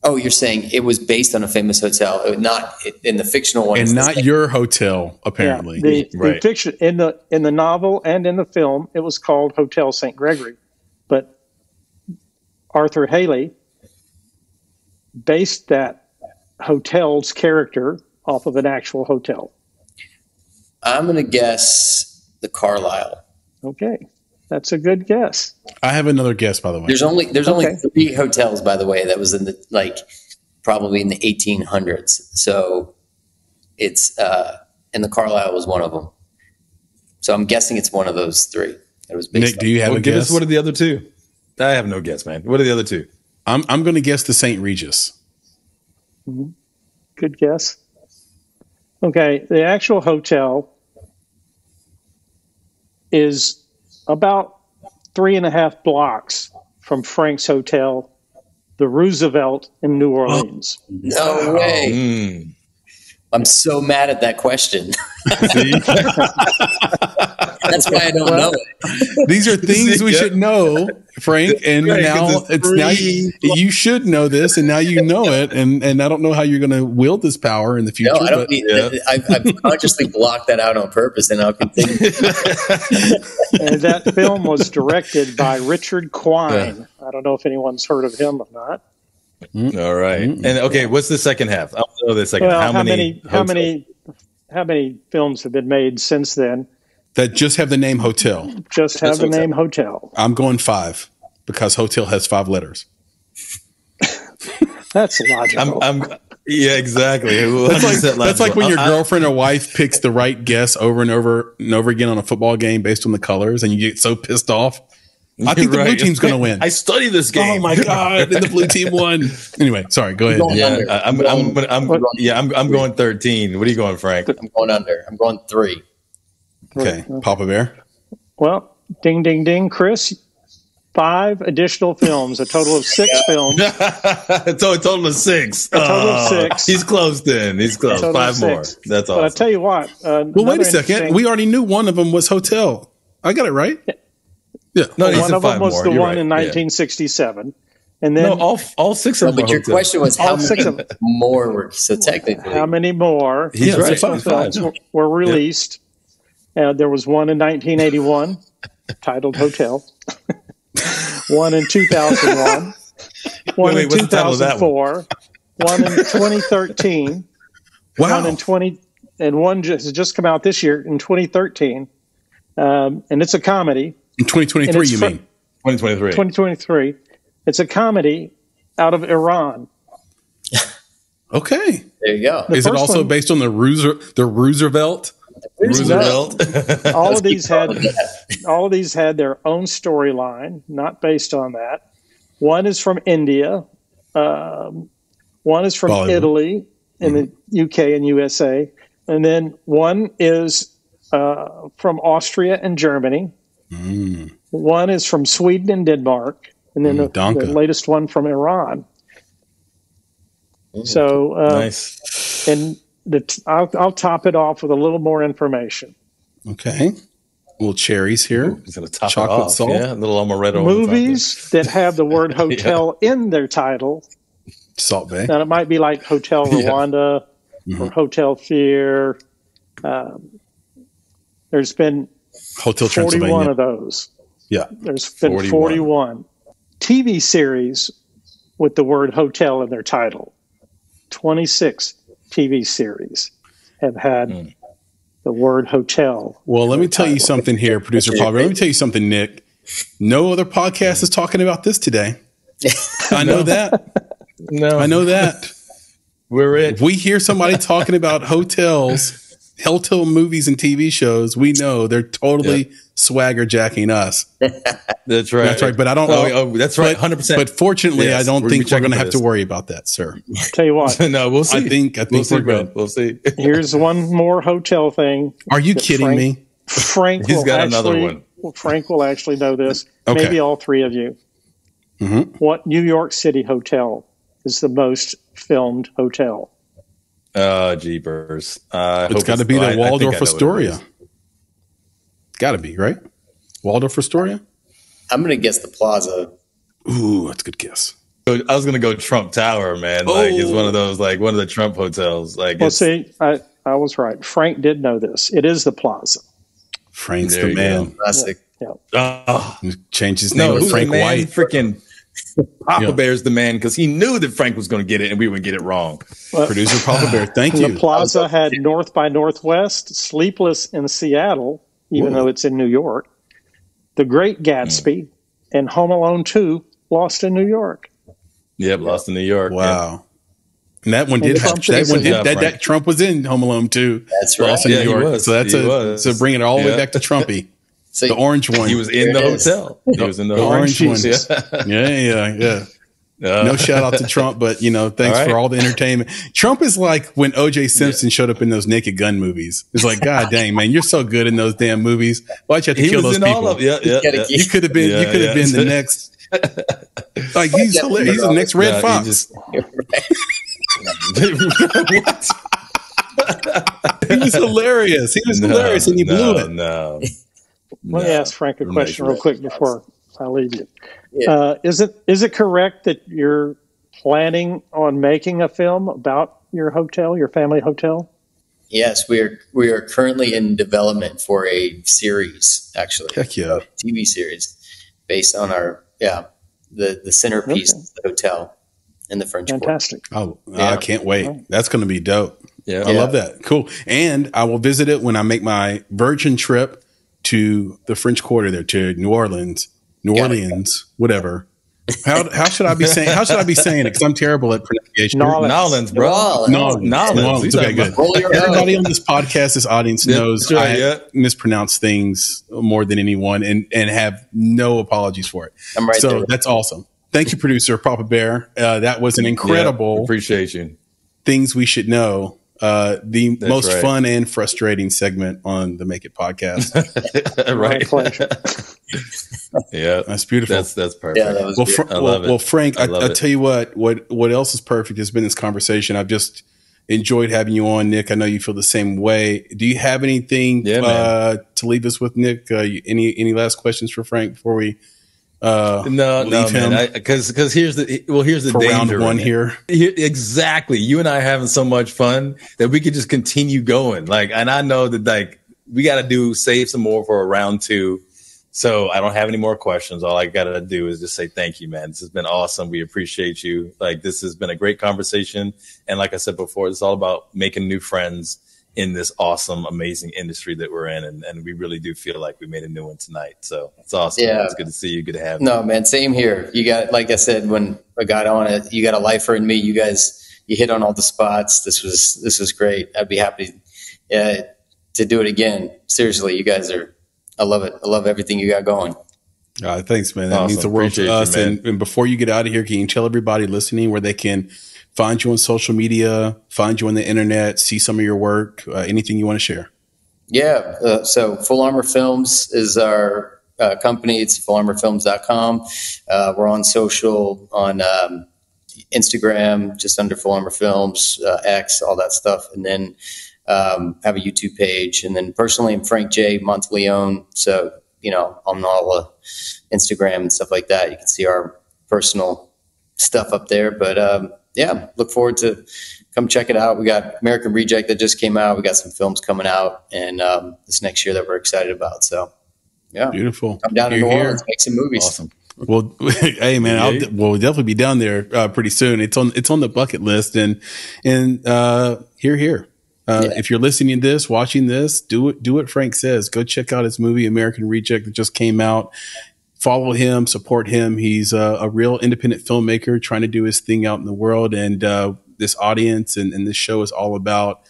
Oh, you're saying it was based on a famous hotel, not in the fictional one. And not your hotel, apparently. Yeah, the fiction in the novel and in the film, it was called Hotel St. Gregory. But Arthur Haley based that hotel's character off of an actual hotel. I'm going to guess the Carlisle. Okay. That's a good guess. I have another guess, by the way. There's only three hotels, by the way, that was in the, probably in the 1800s. So it's, and the Carlisle was one of them. So I'm guessing it's one of those three. Nick, do you have a guess? Give us what are the other two? I have no guess, man. What are the other two? I'm going to guess the St. Regis. Mm-hmm. Good guess. Okay, the actual hotel is about 3.5 blocks from Frank's Hotel, the Roosevelt in New Orleans. Oh, no way. I'm so mad at that question. That's why I don't know it. These are things we should know, Frank. And now you should know this, and now you know it. And I don't know how you're going to wield this power in the future. No, I don't. I've consciously blocked that out on purpose, and I'll continue. And that film was directed by Richard Quine. I don't know if anyone's heard of him or not. All right. And okay, what's the second half? I'll know the second. Well, how many films have been made since then that just have the name Hotel? Just have the name Hotel. I'm going 5 because Hotel has 5 letters. That's logical. Yeah, exactly. That's like when your girlfriend or wife picks the right guess over and over again on a football game based on the colors, and you get so pissed off. I think the blue team's going to win. I studied this game. Oh my god! And the blue team won. Anyway, sorry. Go ahead. I'm going 13. What are you going, Frank? I'm going under. I'm going 3. Okay, Papa Bear. Well, ding, ding, ding, Chris. 5 additional films, a total of 6 films. A total of 6. He's close then. He's close. 5 more. That's all. Awesome. But I tell you what. Well, wait a second. We already knew one of them was Hotel. I got it right. Yeah. No, well, one of them was more. In 1967. Yeah. And then all 6 of them. But your question was how many more were technically. How many more? He's right. 5 were released. Yeah. There was one in 1981 titled Hotel. One in 2001, one in 2004, one in 2013, one in 20, and one just come out this year in 2013, and it's a comedy. In 2023, you mean? 2023. 2023. It's a comedy out of Iran. Okay. There you go. Is it also based on the Roosevelt? All of these had their own storyline, not based on that. One is from India, one is from Italy in the UK and USA, and then one is from Austria and Germany. One is from Sweden and Denmark, and then the latest one from Iran. So nice. And I'll top it off with a little more information. Okay. Little cherries here. Ooh, gonna top chocolate it off. Salt. Yeah, a little amaretto. Movies that have the word hotel in their title. Salt Bay. Now, it might be like Hotel Rwanda or Hotel Fear. There's been Hotel 41 of those. Yeah. There's been 41 TV series with the word hotel in their title. 26 TV series have had the word hotel. Well, let me tell you something here, Producer Paul. Let me tell you something, Nick. No other podcast is talking about this today. I know that. No, I know that. We're it. If we hear somebody talking about hotels, hotel movies and TV shows, we know they're totally swagger jacking us. That's right. That's right. But I don't know. Oh, that's right. 100%. But fortunately, I don't think we're going to have to worry about that, sir. I'll tell you what. No, we'll see. I think we're good. We'll see. Here's one more hotel thing. Are you kidding me? Frank He's got another one. Frank will actually know this. Okay. Maybe all 3 of you. What New York City hotel is the most filmed hotel? Jeepers. It's got to be the Waldorf Astoria. Got to be, right? Waldorf Astoria? I'm going to guess the Plaza. Ooh, that's a good guess. I was going to go Trump Tower, man. Oh. Like, it's one of the Trump hotels. Like, well, see, I was right. Frank did know this. It is the Plaza. Frank's the man. Classic. Yeah. Oh. Change his name to Frank White. Freaking Papa Bear's the man because he knew that Frank was going to get it and we would get it wrong. Producer Papa Bear, thank you. The Plaza had North by Northwest, Sleepless in Seattle, even though it's in New York, The Great Gatsby, and Home Alone 2, Lost in New York. Yep, Lost in New York. Wow. Yeah. And that one did have that Trump was in Home Alone 2. That's right. Lost in New York. So bring it all the way back to Trumpy. The orange one. He was in the hotel. He was in the orange one. Yeah. No shout out to Trump, but thanks for all the entertainment. Trump is like when O.J. Simpson showed up in those Naked Gun movies. It's like, God dang, man, you're so good in those damn movies. Why'd you have to kill those people? You could have been. You could have been the next. Like he's hilarious. He's the next Red Fox. He was hilarious. He was hilarious, and you blew it. Let me ask Frank a question real quick before I leave you. Yeah. Is it correct that you're planning on making a film about your hotel, your family hotel? Yes, we are currently in development for a series, actually. Heck yeah. A TV series based on our the centerpiece of the hotel. in the French Quarter. Fantastic. Oh, yeah. I can't wait. That's going to be dope. Yeah. I love that. Cool. And I will visit it when I make my virgin trip to the French Quarter there, to New Orleans, whatever. How should I be saying it? Because I'm terrible at pronunciation. Nolans, bro. Nolans. Okay, good. Everybody on this podcast, this audience knows I mispronounce things more than anyone, and have no apologies for it. I'm right. So that's awesome. Thank you, producer Papa Bear. That was an incredible appreciation. Things we should know. The most fun and frustrating segment on the Make It podcast. Right. Yeah. That's beautiful. That's perfect. Yeah, Frank, I tell you what else is perfect has been this conversation. I've just enjoyed having you on, Nick. I know you feel the same way. Do you have anything to leave us with, Nick? Any last questions for Frank before we because here's the danger. Round 1 here. Exactly. You and I are having so much fun that we could just continue going. And I know that we got to save some more for a round 2. So I don't have any more questions. All I got to do is just say thank you, man. This has been awesome. We appreciate you. This has been a great conversation. And like I said before, it's all about making new friends in this awesome, amazing industry that we're in. And we really do feel like we made a new one tonight. So it's awesome. Yeah. It's good to see you. Good to have you. No, man, same here. You got, like I said, when I got on it, you got a lifer in me. You guys, you hit on all the spots. This was great. I'd be happy to do it again. Seriously, you guys I love it. I love everything you got going. Thanks, man. That means the world to us. And before you get out of here, can you tell everybody listening where they can find you on social media, find you on the internet, see some of your work, anything you want to share? Yeah. So Full Armor Films is our company. It's fullarmorfilms.com. We're on social, on Instagram, just under Full Armor Films, X, all that stuff. And then have a YouTube page. And then personally, I'm Frank J. Monteleone. So, on all Instagram and stuff like that, you can see our personal stuff up there. But, yeah, look forward to come check it out. We got American Reject that just came out. We got some films coming out, and this next year that we're excited about. So, yeah, beautiful. Come down to New Orleans, make some movies. Awesome. Well, hey man, we'll definitely be down there pretty soon. It's on the bucket list, and here. If you're listening to this, watching this, do what Frank says. Go check out his movie American Reject that just came out. Follow him, support him. He's a real independent filmmaker trying to do his thing out in the world. And this audience and this show is all about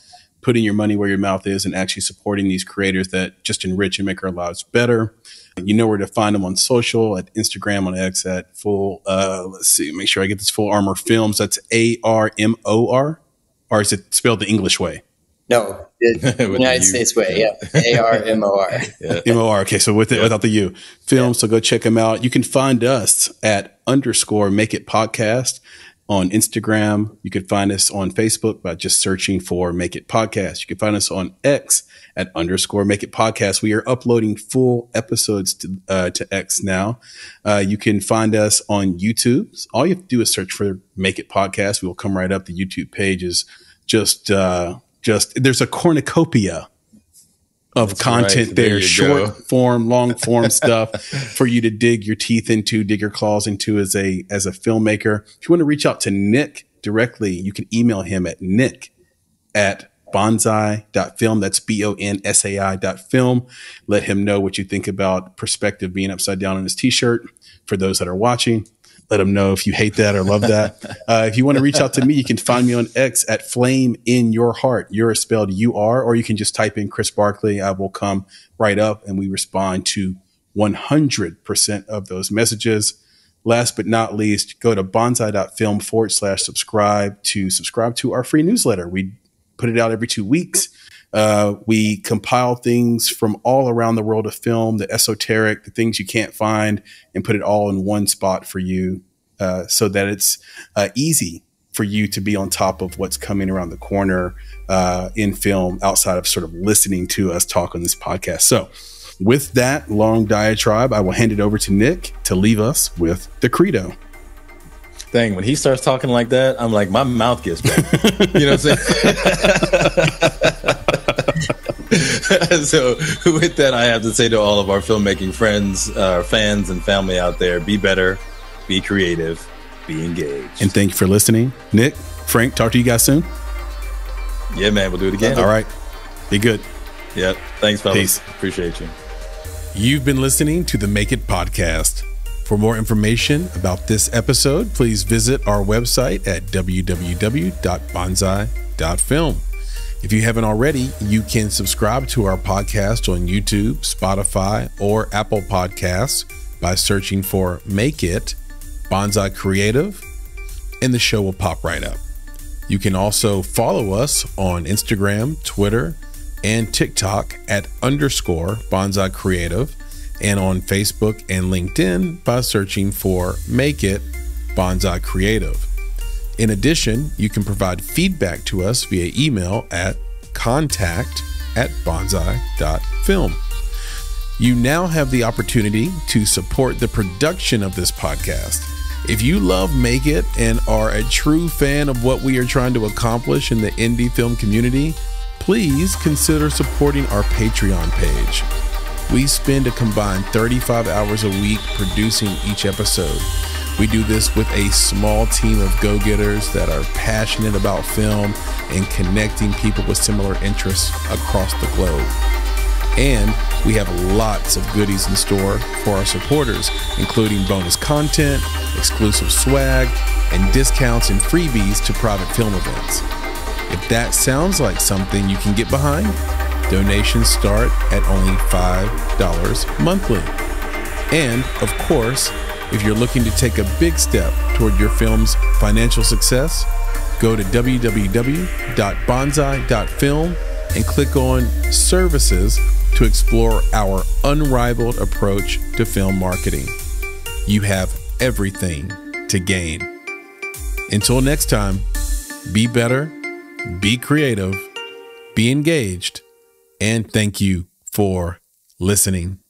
putting your money where your mouth is and actually supporting these creators that just enrich and make our lives better. You know where to find them on social, at Instagram, on X, at Full. Let's see, make sure I get this, Full Armor Films. That's ARMOR, or is it spelled the English way? No, United States way. Yeah. ARMOR. MOR. Okay. So without the U. Film. Yeah. So go check them out. You can find us at _Make It Podcast on Instagram. You can find us on Facebook by just searching for Make It Podcast. You can find us on X at _Make It Podcast. We are uploading full episodes to X now. You can find us on YouTube. All you have to do is search for Make It Podcast. We will come right up. The YouTube page is just there's a cornucopia of content there short form, long form stuff for you to dig your teeth into, dig your claws into as a filmmaker. If you want to reach out to Nick directly, you can email him at nick@bonsai.film. That's BONSAI.film. Let him know what you think about perspective being upside down on his t-shirt. For those that are watching, let them know if you hate that or love that. If you want to reach out to me, you can find me on X at Flame in Your Heart. You're spelled UR, or you can just type in Chris Barkley. I will come right up, and we respond to 100% of those messages. Last but not least, go to bonsai.film /subscribe to subscribe to our free newsletter. We put it out every 2 weeks. We compile things from all around the world of film, the esoteric, the things you can't find, and put it all in one spot for you so that it's easy for you to be on top of what's coming around the corner in film outside of sort of listening to us talk on this podcast. So with that long diatribe, I will hand it over to Nick to leave us with the credo. Dang, when he starts talking like that, I'm like, my mouth gets bad. You know what I'm saying? So with that, I have to say to all of our filmmaking friends, fans and family out there, be better, be creative, Be engaged. And thank you for listening. Nick, Frank, talk to you guys soon. Yeah, man. We'll do it again. All right. Be good. Yep. Thanks, fellas. Peace. Appreciate you. You've been listening to the Make It Podcast. For more information about this episode, please visit our website at www.bonsai.film. If you haven't already, you can subscribe to our podcast on YouTube, Spotify, or Apple Podcasts by searching for Make It Bonsai Creative, and the show will pop right up. You can also follow us on Instagram, Twitter, and TikTok at _Bonsai Creative, and on Facebook and LinkedIn by searching for Make It Bonsai Creative. In addition, you can provide feedback to us via email at contact@bonsai.film. You now have the opportunity to support the production of this podcast. If you love Make It and are a true fan of what we are trying to accomplish in the indie film community, please consider supporting our Patreon page. We spend a combined 35 hours a week producing each episode. We do this with a small team of go-getters that are passionate about film and connecting people with similar interests across the globe. And we have lots of goodies in store for our supporters, including bonus content, exclusive swag, and discounts and freebies to private film events. If that sounds like something you can get behind, donations start at only $5 monthly. And, of course, if you're looking to take a big step toward your film's financial success, go to www.bonsai.film and click on Services to explore our unrivaled approach to film marketing. You have everything to gain. Until next time, be better, be creative, be engaged, and thank you for listening.